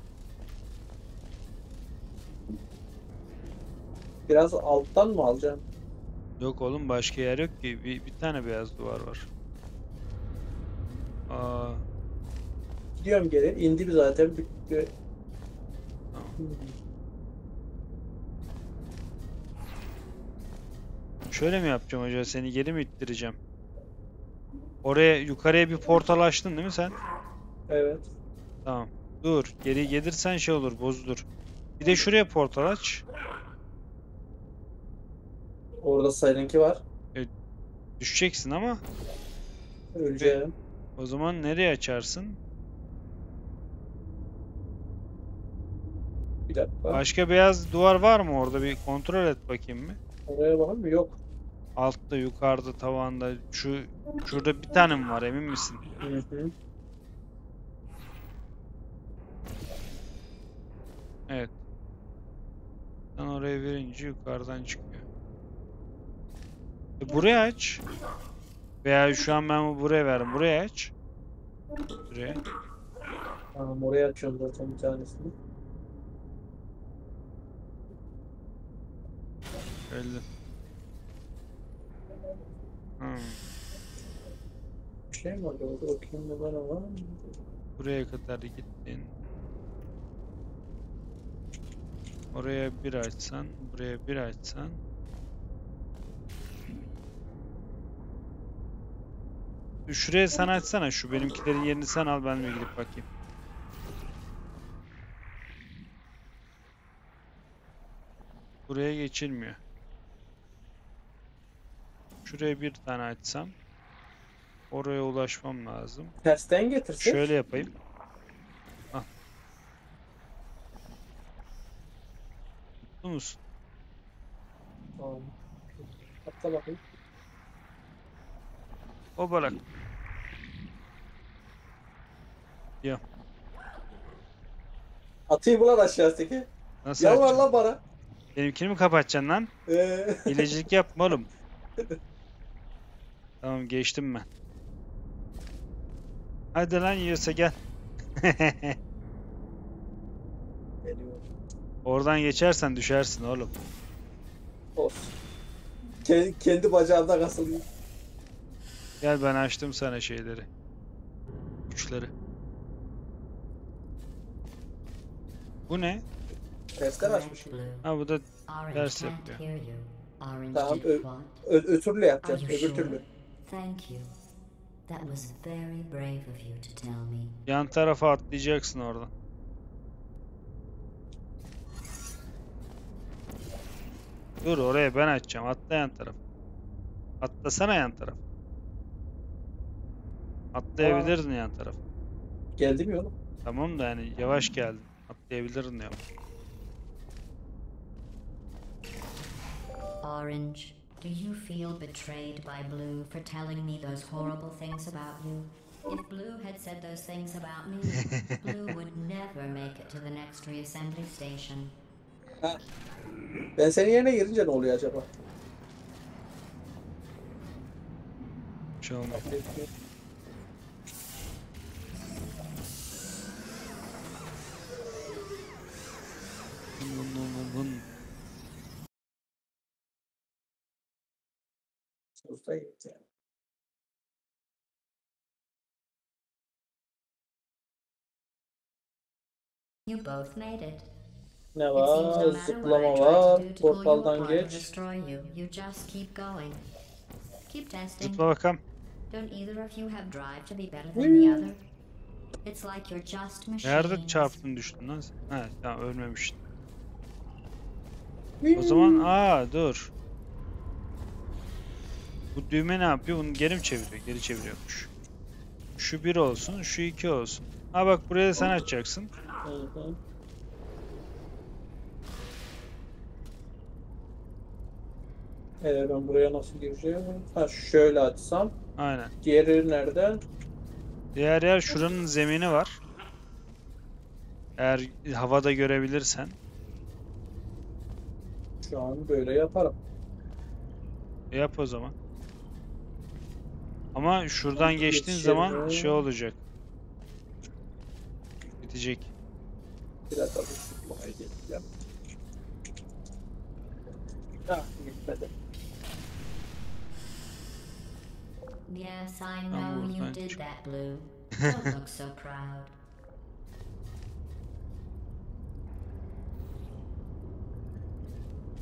Biraz alttan mı alacağım? Yok oğlum, başka yer yok ki. Bir, bir tane beyaz duvar var. Aa. Gidiyorum geri, indi zaten. Bir... Şöyle mi yapacağım hocam, seni geri mi ittireceğim? Oraya yukarıya bir portal açtın değil mi sen? Evet. Tamam. Dur, geri gelirsen şey olur, bozulur. Bir de şuraya portal aç. Orada sayınki var. E, düşeceksin ama. Öleceğim. O zaman nereye açarsın? Bir dakika. Başka beyaz duvar var mı orada, bir kontrol et bakayım mı? Oraya var mı? Yok. Altta, yukarıda, tavanda, şu şurada bir tane mi var, emin misin? Hı-hı. Evet. Sen oraya verince yukarıdan çıkıyor. E, buraya aç. Veya şu an ben buraya verdim. Buraya aç. Buraya. Tamam, oraya açıyorum zaten bir tanesini. Öldü. Hmm. Şey mi oldu? Okuyayım da bana var mı? Buraya kadar gittin. Oraya bir açsan, buraya bir açsan. Şuraya sen açsana, şu benimkilerin yerini sen al, benimle gidip bakayım. Buraya geçilmiyor. Şuraya bir tane açsam oraya ulaşmam lazım. Tersten getirsin. Şöyle yapayım. Al. Tuttu musun? Tamam. Atla bakayım. O barak. Ya. Atayım ulan aşağıdaki. Nasıl ya var lan bana? Benimkini mi kapatacaksın lan? Eee. İlecilik yapma oğlum. Tamam, geçtim ben. Hadi lan yiyorsa gel. Oradan geçersen düşersin oğlum. Olsun. Kendi, kendi bacağımda kasılıyor. Gel ben açtım sana şeyleri. Uçları. Bu ne? Tersten açmışım. Ha bu da ters yapıyor. Tamam öbür türlü yapacağız. Öbür türlü. Yan tarafa atlayacaksın oradan. Dur oraya ben açacağım. Atla yan taraf. Atlasana yan taraf. Atlayabilirdin Aa. yan taraf. Geldim ya oğlum. Tamam da yani yavaş geldin. Atlayabilirdin ya. Orange, do you feel betrayed by Blue for telling me those horrible things about you? If Blue had said those things about me, Blue would never make it to the next reassembly station. Ha. Ben senin yerine girince ne oluyor acaba? Bir şey olmaz. You both made it. Ne var? Zıplama var. Portaldan geç. Zıpla bakalım. Nerede çarptın düştün lan? He tamam ölmemiştin. O zaman aa dur. Bu düğme ne yapıyor? Bunu geri mi çeviriyor? Geri çeviriyormuş. Şu bir olsun, şu iki olsun. Ha bak buraya sen açacaksın. Evet ben buraya nasıl gireceğim? Ha şöyle açsam. Aynen. Diğer yer nerede? Diğer yer şuranın zemini var. Eğer havada görebilirsen. Şu an böyle yaparım. Yap o zaman. Ama şuradan geçtiğin geçelim. zaman şey olacak. Bitecek. Biraz daha tutmaya geleceğim. Ah gitmedi. Yes, I know you did that, Blue. Don't look so proud.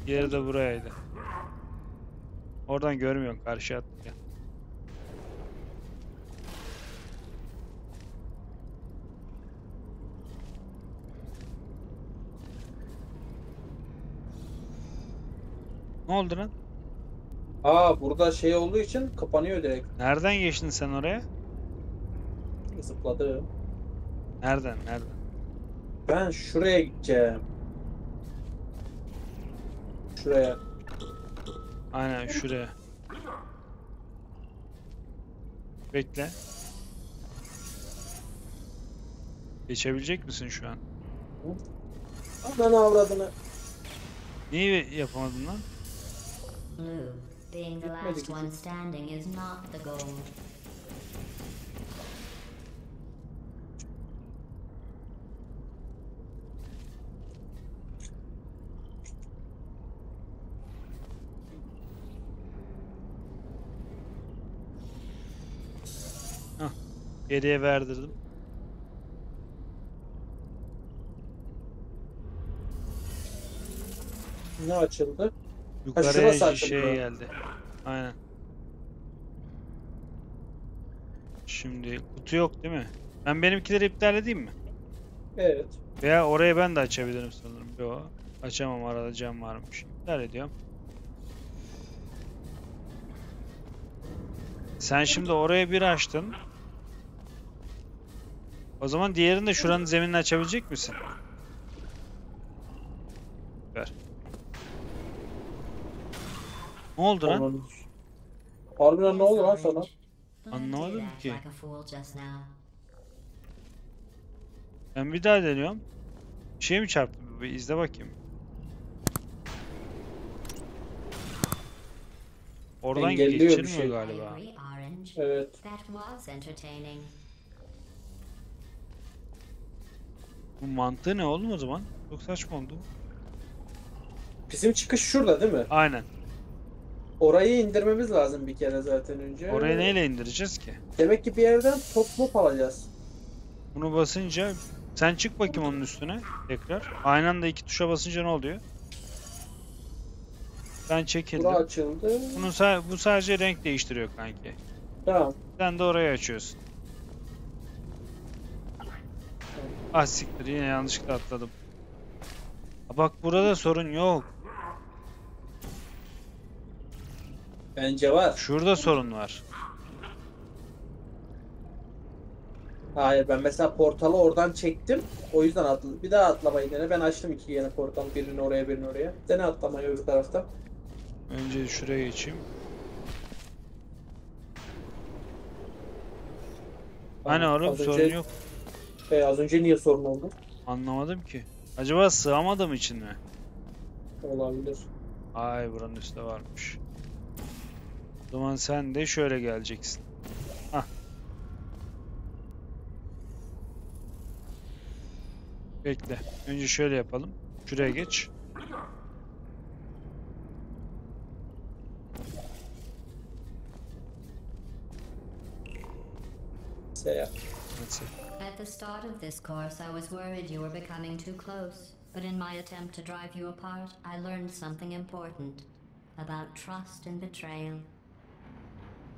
Yeri de buraydı. Oradan görmüyorsun, karşıya attı. Ne oldu lan? Aa burada şey olduğu için kapanıyor direkt. Nereden geçtin sen oraya? Zıpladım. Nereden? Nereden? Ben şuraya gideceğim. Şuraya. Aynen şuraya. Bekle. Geçebilecek misin şu an? Lan avradını. Niye yapamadın lan? Blue, being the last one standing is not the goal. Hah, geriye verdirdim. Ne açıldı? Yukarıya şeye geldi. Aynen. Şimdi kutu yok değil mi? Ben benimkileri iptal edeyim mi? Evet. Veya orayı ben de açabilirim sanırım. Yo, açamam, arada cam varmış. İptal ediyorum. Sen şimdi oraya bir açtın. O zaman diğerini de şuranın zeminini açabilecek misin? Ver. Ne oldu lan? Harbiden ne oldu lan sana? Anlamadım ki. Ben bir daha deniyorum. Bir şey mi çarptı? Bir izle bakayım. Oradan geçilmiyor galiba. Evet. Bu mantığı ne oğlum o zaman? Çok saçma oldu. Bizim çıkış şurada değil mi? Aynen. Orayı indirmemiz lazım bir kere zaten önce. Orayı neyle indireceğiz ki? Demek ki bir yerden top mop alacağız. Bunu basınca... Sen çık bakayım onun üstüne tekrar. Aynı anda iki tuşa basınca ne oluyor? Ben çekildim. Bura açıldı. Bunu sa bu sadece renk değiştiriyor kanki. Tamam. Sen de orayı açıyorsun. Ah siktir, yine yanlışlıkla atladım. Bak burada sorun yok. Bence var. Şurada sorun var. Hayır, ben mesela portalı oradan çektim. O yüzden atladım. Bir daha atlamayı dene. Ben açtım iki yeni portal. Birini oraya, birini oraya. Dene atlamayı öbür tarafta. Önce şuraya geçeyim. Hani oğlum sorun önce... yok. Şey, az önce niye sorun oldu? Anlamadım ki. Acaba sığamadım için mi? Olabilir. Ay, buranın üstte varmış. O zaman sen de şöyle geleceksin. Hah. Bekle. Önce şöyle yapalım. Şuraya geç. Selam. At the start of this course, I was worried you were becoming too close. But in my attempt to drive you apart, I learned something important about trust and betrayal.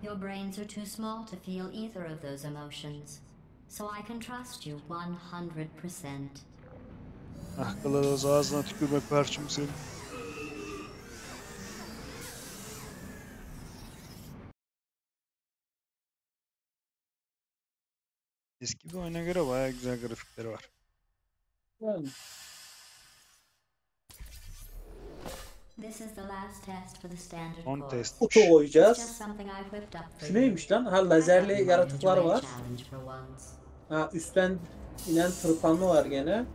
Your brains are too small to feel either of those emotions. So I can trust you one hundred percent. Ah, kılavuz ağzına tükürmek parçam senin. Eski bir oyuna göre bayağı güzel grafikleri var. Yani. Son test. Oto koyacağız. Şu neymiş lan? Ha, lazerli yaratıklar var. Ha, üstten inen tırpanlı var gene.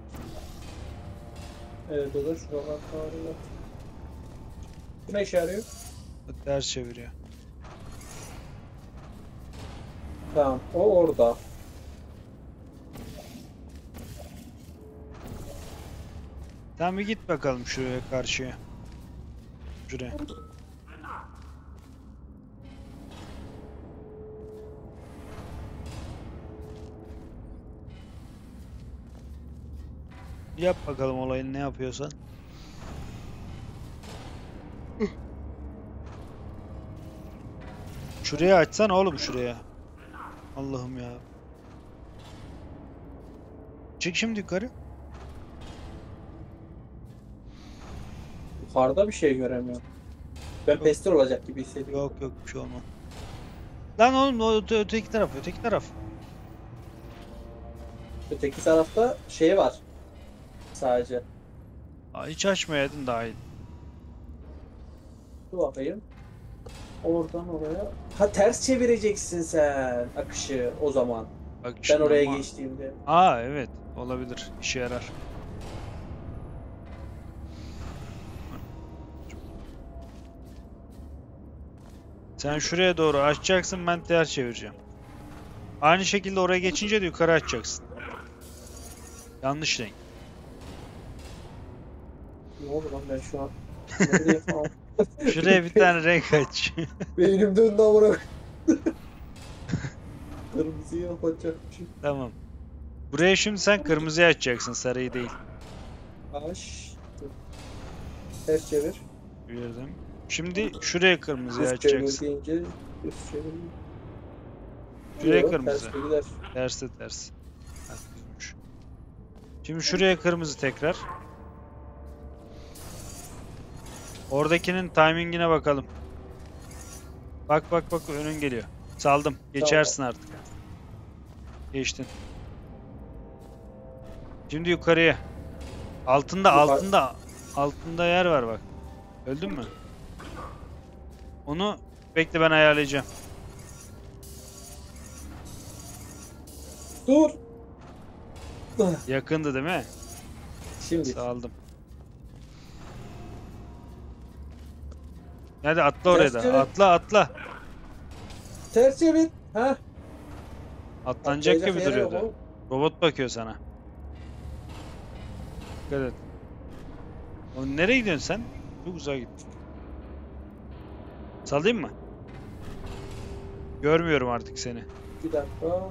Evet, o da şu bakar. Bu ne işe yarıyor? Ders çeviriyor. Tamam, o orada. Tamam, bir git bakalım şuraya, karşıya. Şuraya. Yap bakalım olayını, ne yapıyorsan. Şuraya açsana oğlum, şuraya. Allah'ım ya. Çık şimdi yukarı. Yukarıda bir şey göremiyorum. Ben yok. Pestil olacak gibi hissediyorum. Yok yok, bir şey olmaz. Lan oğlum o öte, öteki taraf, öteki taraf. Öteki tarafta şey var. Sadece. Aa, hiç açmayaydın daha iyi. Dur bakayım. Oradan oraya. Ha, ters çevireceksin sen akışı o zaman. Akışın ben oraya ama... geçtiğimde. Aa evet, olabilir, işe yarar. Sen şuraya doğru açacaksın, ben ters çevireceğim. Aynı şekilde oraya geçince de yukarı açacaksın. Yanlış renk. Ne oldu lan, ben şu an... Şuraya bir tane renk aç. Beynim döndü amına. Kırmızıyı açacakmışım. Tamam. Buraya şimdi sen kırmızıyı açacaksın, sarıyı değil. Aç. Ters çevir. Verdim. Şimdi şuraya kırmızı açacaksın. Şuraya kırmızı. Tersi ters. Şimdi şuraya kırmızı tekrar. Oradakinin timingine bakalım. Bak bak bak, önün geliyor. Saldım. Geçersin artık. Geçtin. Şimdi yukarıya. Altında altında altında yer var bak. Öldün mü? Onu bekle, ben ayarlayacağım. Dur. Yakındı değil mi? Şimdi. Saldım. Hadi atla oraya da. Atla atla. Ters çevir. Ha? Atlanacak gibi duruyordu. Robot bakıyor sana. Dikkat et. Oğlum nereye gidiyorsun sen? Çok uzağa gittin. Salayım mı? Görmüyorum artık seni. Bir dakika.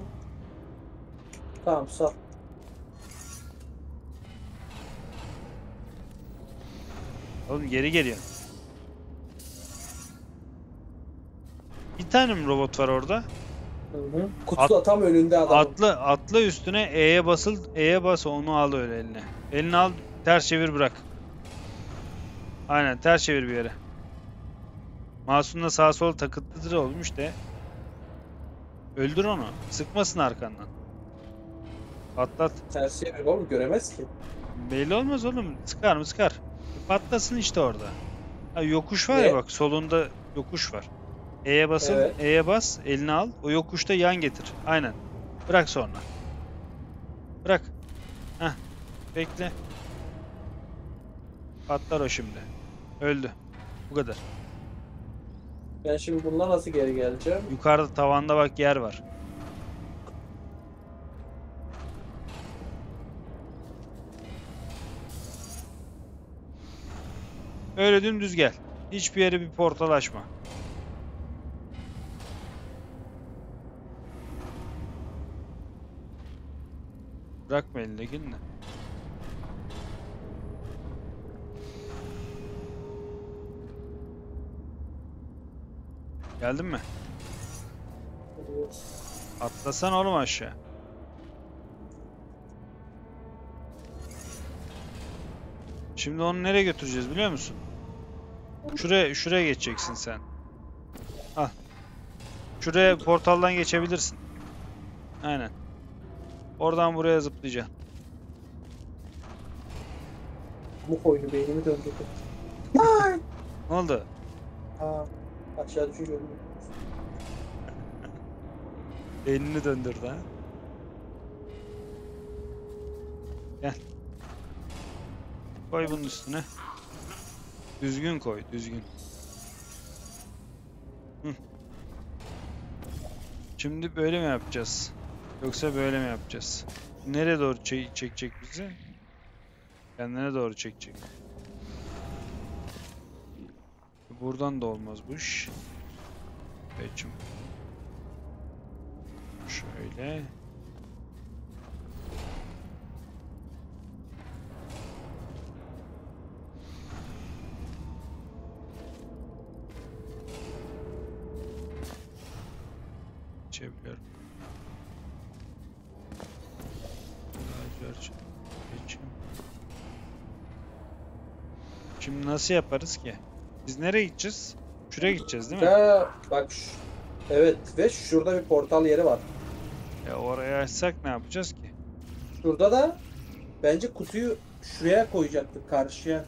Tamam, sal. Oğlum geri geliyor. Bir tane mi robot var orada? Hı hı. Kutu At, tam önünde adam. Atla, atla üstüne, E'ye basıl, E'ye bas, onu al öyle eline. Elini al, ters çevir bırak. Aynen, ters çevir bir yere. Masum'la sağ sol takıtlıdır olmuş de. Öldür onu, sıkmasın arkandan. Patlat. Ters çevir oğlum, göremez ki. Belli olmaz oğlum, sıkar mı sıkar. Patlasın işte orada. Ha, yokuş var ne? Ya bak, solunda yokuş var. E'ye basın, evet. E'ye bas, elini al, o yokuşta yan getir. Aynen. Bırak sonra. Bırak. Heh. Bekle. Patlar o şimdi. Öldü. Bu kadar. Ben şimdi bundan nasıl geri geleceğim? Yukarıda tavanda bak yer var. Öyle dümdüz gel. Hiçbir yere bir portal açma. Bırakma elindekini de. Geldin mi? Evet. Atlasan oğlum aşağı. Şimdi onu nereye götüreceğiz biliyor musun? Şuraya, şuraya geçeceksin sen. Al. Şuraya portaldan geçebilirsin. Aynen. Oradan buraya zıplayacaksın. Bu koydu beynimi döndürdü. Ne oldu? Aa, aşağı düşüyor görünüyor. Beynini döndürdü ha. Gel. Koy bunun üstüne. Düzgün koy, düzgün. Hı. Şimdi böyle mi yapacağız? Yoksa böyle mi yapacağız? Nereye doğru çek çekecek bizi? Kendine doğru çekecek. Buradan da olmaz bu iş. Peki. Şöyle. Çeviriyorum. Şimdi nasıl yaparız ki? Biz nereye gideceğiz? Şuraya gideceğiz değil mi? Ha, bak şu. Evet ve şurada bir portal yeri var. Ya oraya açsak ne yapacağız ki? Şurada da bence kutuyu şuraya koyacaktık, karşıya.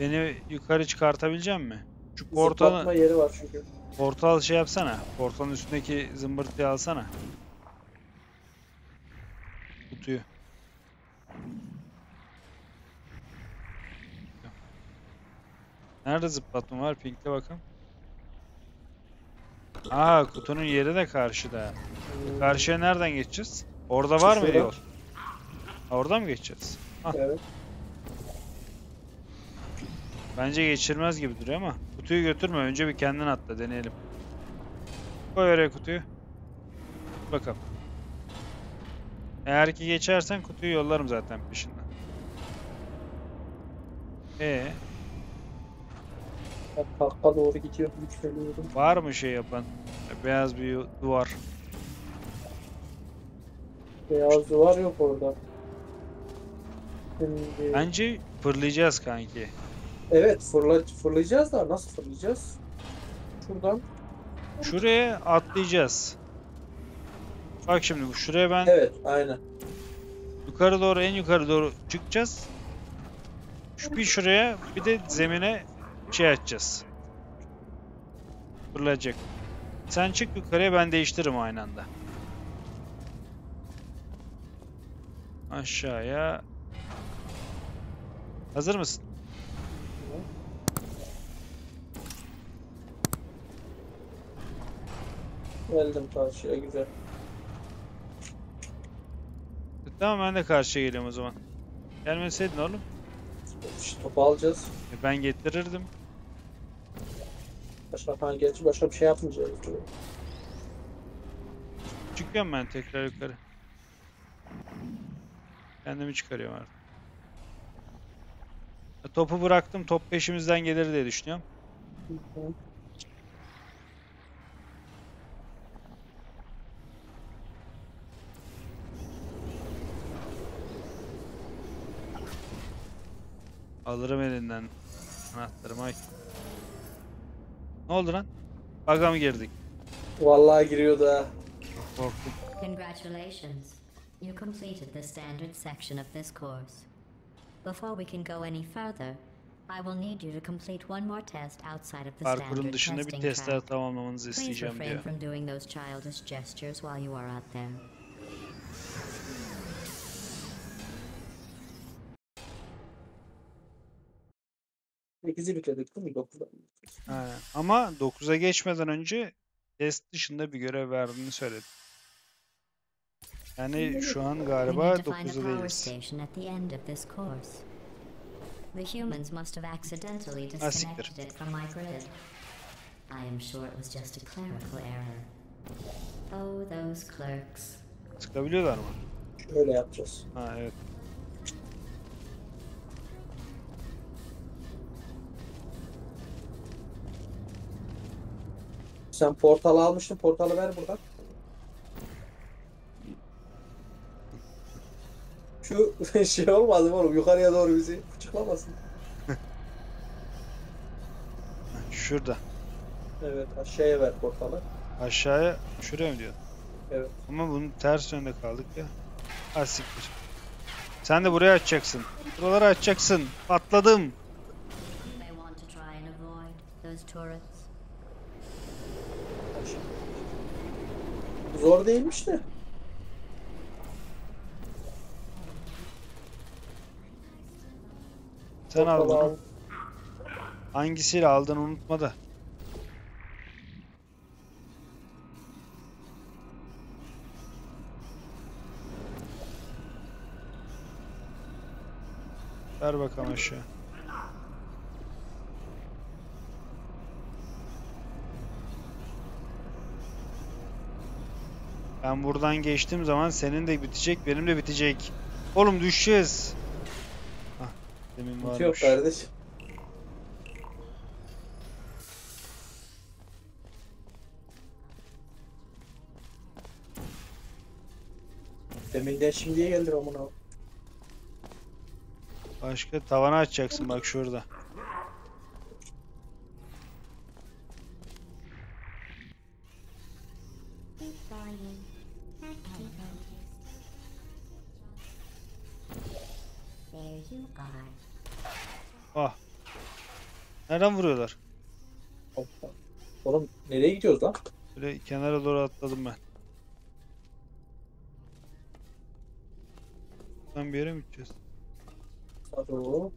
Beni yukarı çıkartabilecek misin? Şu portalın yeri var çünkü. Portal şey yapsana. Portalın üstündeki zımbırtıyı alsana. Kutuyu. Nerede zıplatma var? Pink'le bakalım. Aa, kutunun yeri de karşıda. Hmm. Karşıya nereden geçeceğiz? Orada var mı yol? Orada mı geçeceğiz? Hah. Evet. Bence geçirmez gibi duruyor ama. Kutuyu götürme. Önce bir kendin atla. Deneyelim. Koy oraya kutuyu. Bakalım. Eğer ki geçersen kutuyu yollarım zaten peşinden. Eee? Kalka doğru gidiyor, yükseliyorum. Var mı şey yapan? Beyaz bir duvar. Beyaz duvar yok orada. Şimdi... Bence fırlayacağız kanki. Evet, fırla fırlayacağız da nasıl fırlayacağız? Şuradan. Şuraya atlayacağız. Bak şimdi şuraya ben... Evet, aynen. Yukarı doğru, en yukarı doğru çıkacağız. Bir şuraya, bir de zemine... şey açacağız. Fırlayacak. Sen çık yukarıya, ben değiştiririm aynı anda. Aşağıya. Hazır mısın? Geldim karşıya, güzel. Tamam, ben de karşıya geliyorum o zaman. Gelmeseydin oğlum. İşte topu alacağız. E ben getirirdim. Başka falan geçti, başka bir şey yapmayacağız. Çıkıyorum ben tekrar yukarı. Kendimi çıkarıyorum artık. E, topu bıraktım, top peşimizden gelir diye düşünüyorum. Hı hı. Alırım elinden anahtarım ay. Ne oldu lan? Bug'a mı girdik? Vallahi giriyordu ha. Korktum. Congratulations. You completed the standard section of this course. Before we can go any further, I will need you to complete one more test outside of the standard testing track. Parkurun dışında bir test daha tamamlamanızı isteyeceğim diyor. Please refrain from doing those childish gestures while you are out there. sekizi bitirdik değil mi? dokuzda. Aynen. Ama dokuza geçmeden önce test dışında bir görev verdiğini söyledi. Yani şu an galiba dokuzda değiliz. Asiktir. Sıkabiliyorlar mı? Şöyle yapacağız. Ha evet. Sen portalı almıştın, portalı ver buradan. Şu şey olmadı mı oğlum, yukarıya doğru bizi fıçıklamasın. Şurada. Evet, aşağıya ver portalı. Aşağıya, şuraya mı diyorsun? Evet. Ama bunun ters yönde kaldık ya. Ha siktir. Sen de buraya açacaksın. Buraları açacaksın. Patladım. Zor değilmiş de. Sen aldın. Hangisiyle aldın unutma da. Ver bakalım aşağı. Ben buradan geçtiğim zaman senin de bitecek, benim de bitecek. Oğlum düşeceğiz. Hah, demin varmış. Yok kardeşim. Deminden şimdiye gelir amına. Başka tavana açacaksın bak şurada. Ah. Nereden vuruyorlar? Oğlum nereye gidiyoruz lan? Böyle kenara doğru atladım ben. Buradan bir yere mi gideceğiz? Doğru.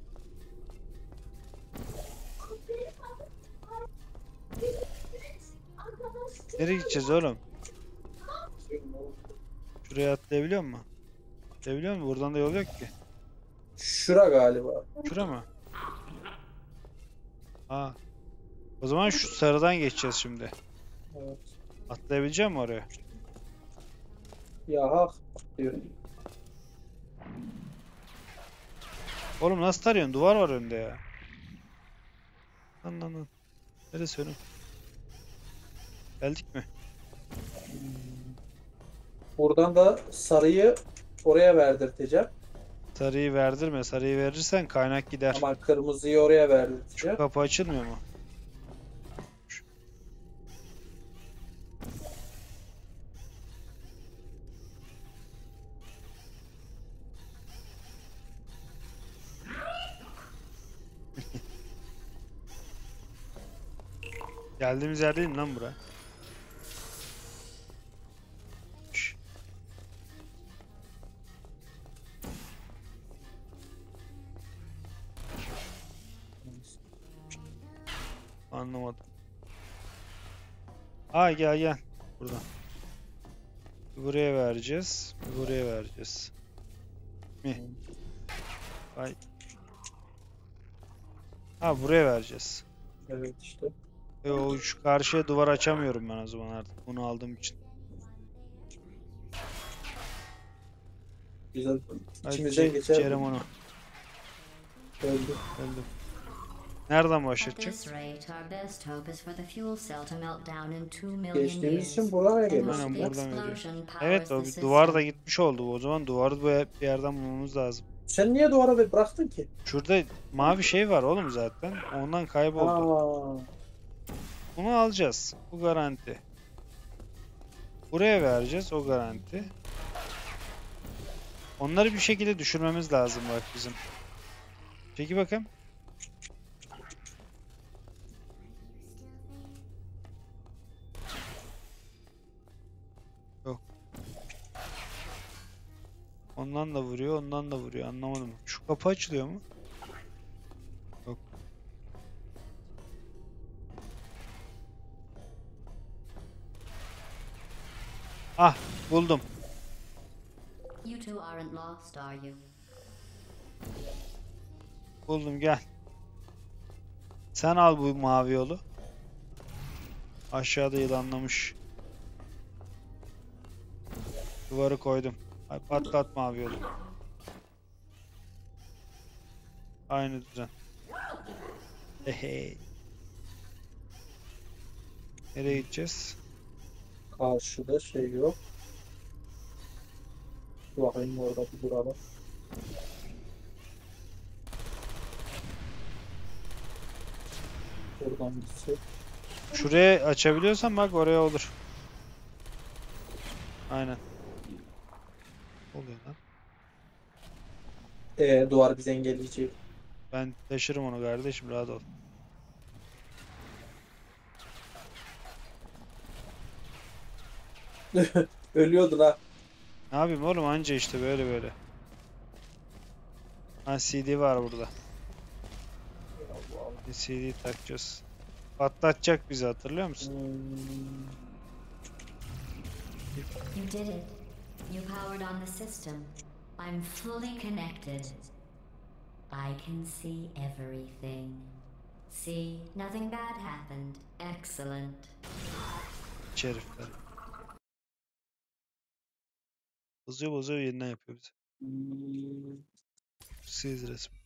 Nereye gideceğiz oğlum? Şuraya atlayabiliyor musun? Atlayabiliyor musun? Buradan da yol yok ki. Şura galiba. Şura mı? Aa. O zaman şu sarıdan geçeceğiz şimdi. Evet. Atlayabileceğim mi oraya? Ya hak diyorum. Oğlum nasıl tarıyorsun? Duvar var önde ya. Lan lan lan. Neresi önüm? Geldik mi? Buradan da sarıyı oraya verdirteceğim. Sarıyı verdirme. Sarıyı verirsen kaynak gider. Ama kırmızıyı oraya verdirteceğim. Şu kapı açılmıyor mu? Geldiğimiz yerdeyim lan bura. Anlamadım. Aa gel gel. Buradan. Buraya vereceğiz. Buraya vereceğiz. Mi? Ay. Ha, buraya vereceğiz. Evet işte. E, o şu karşıya duvar açamıyorum ben o zaman artık. Bunu aldığım için. Güzel. İçimizden geçer. Çekerim onu. Öldüm. Öldüm. Nereden başlayacak? Geçtiğimiz için buradan geliyor. Aynen buradan geliyor. Evet o bir duvar da gitmiş oldu. O zaman duvarı bir yerden bulmamız lazım. Sen niye duvara bir bıraktın ki? Şurada mavi şey var oğlum zaten. Ondan kayboldu. Aa. Bunu alacağız. Bu garanti. Buraya vereceğiz. O garanti. Onları bir şekilde düşürmemiz lazım bak bizim. Peki bakayım. Ondan da vuruyor, ondan da vuruyor. Anlamadım. Şu kapı açılıyor mu? Yok. Ah, buldum. Buldum, gel. Sen al bu mavi yolu. Aşağıda yılanlamış. Duvarı koydum. Ay, patlatma abi yolu. Aynı düzen. Hey. Nereye gideceğiz? Karşıda şey yok. Bakayım orada bir duralım. Buradan gitsek. Şuraya açabiliyorsan bak oraya olur. Aynen. Oluyor lan. Ee, duvar bizi engelleyecek. Ben taşırım onu kardeşim, rahat ol. Ölüyordu lan. Ne yapayım oğlum, anca işte böyle böyle. Ha, C D var burada. Bir C D takacağız. Patlatacak bizi, hatırlıyor musun? Hmm. You powered on the system. I'm fully connected. I can see everything. See, nothing bad happened. Excellent. Şerifler. Bozuyor bozuyor yeniden yapıyor bizi. Siz resmi.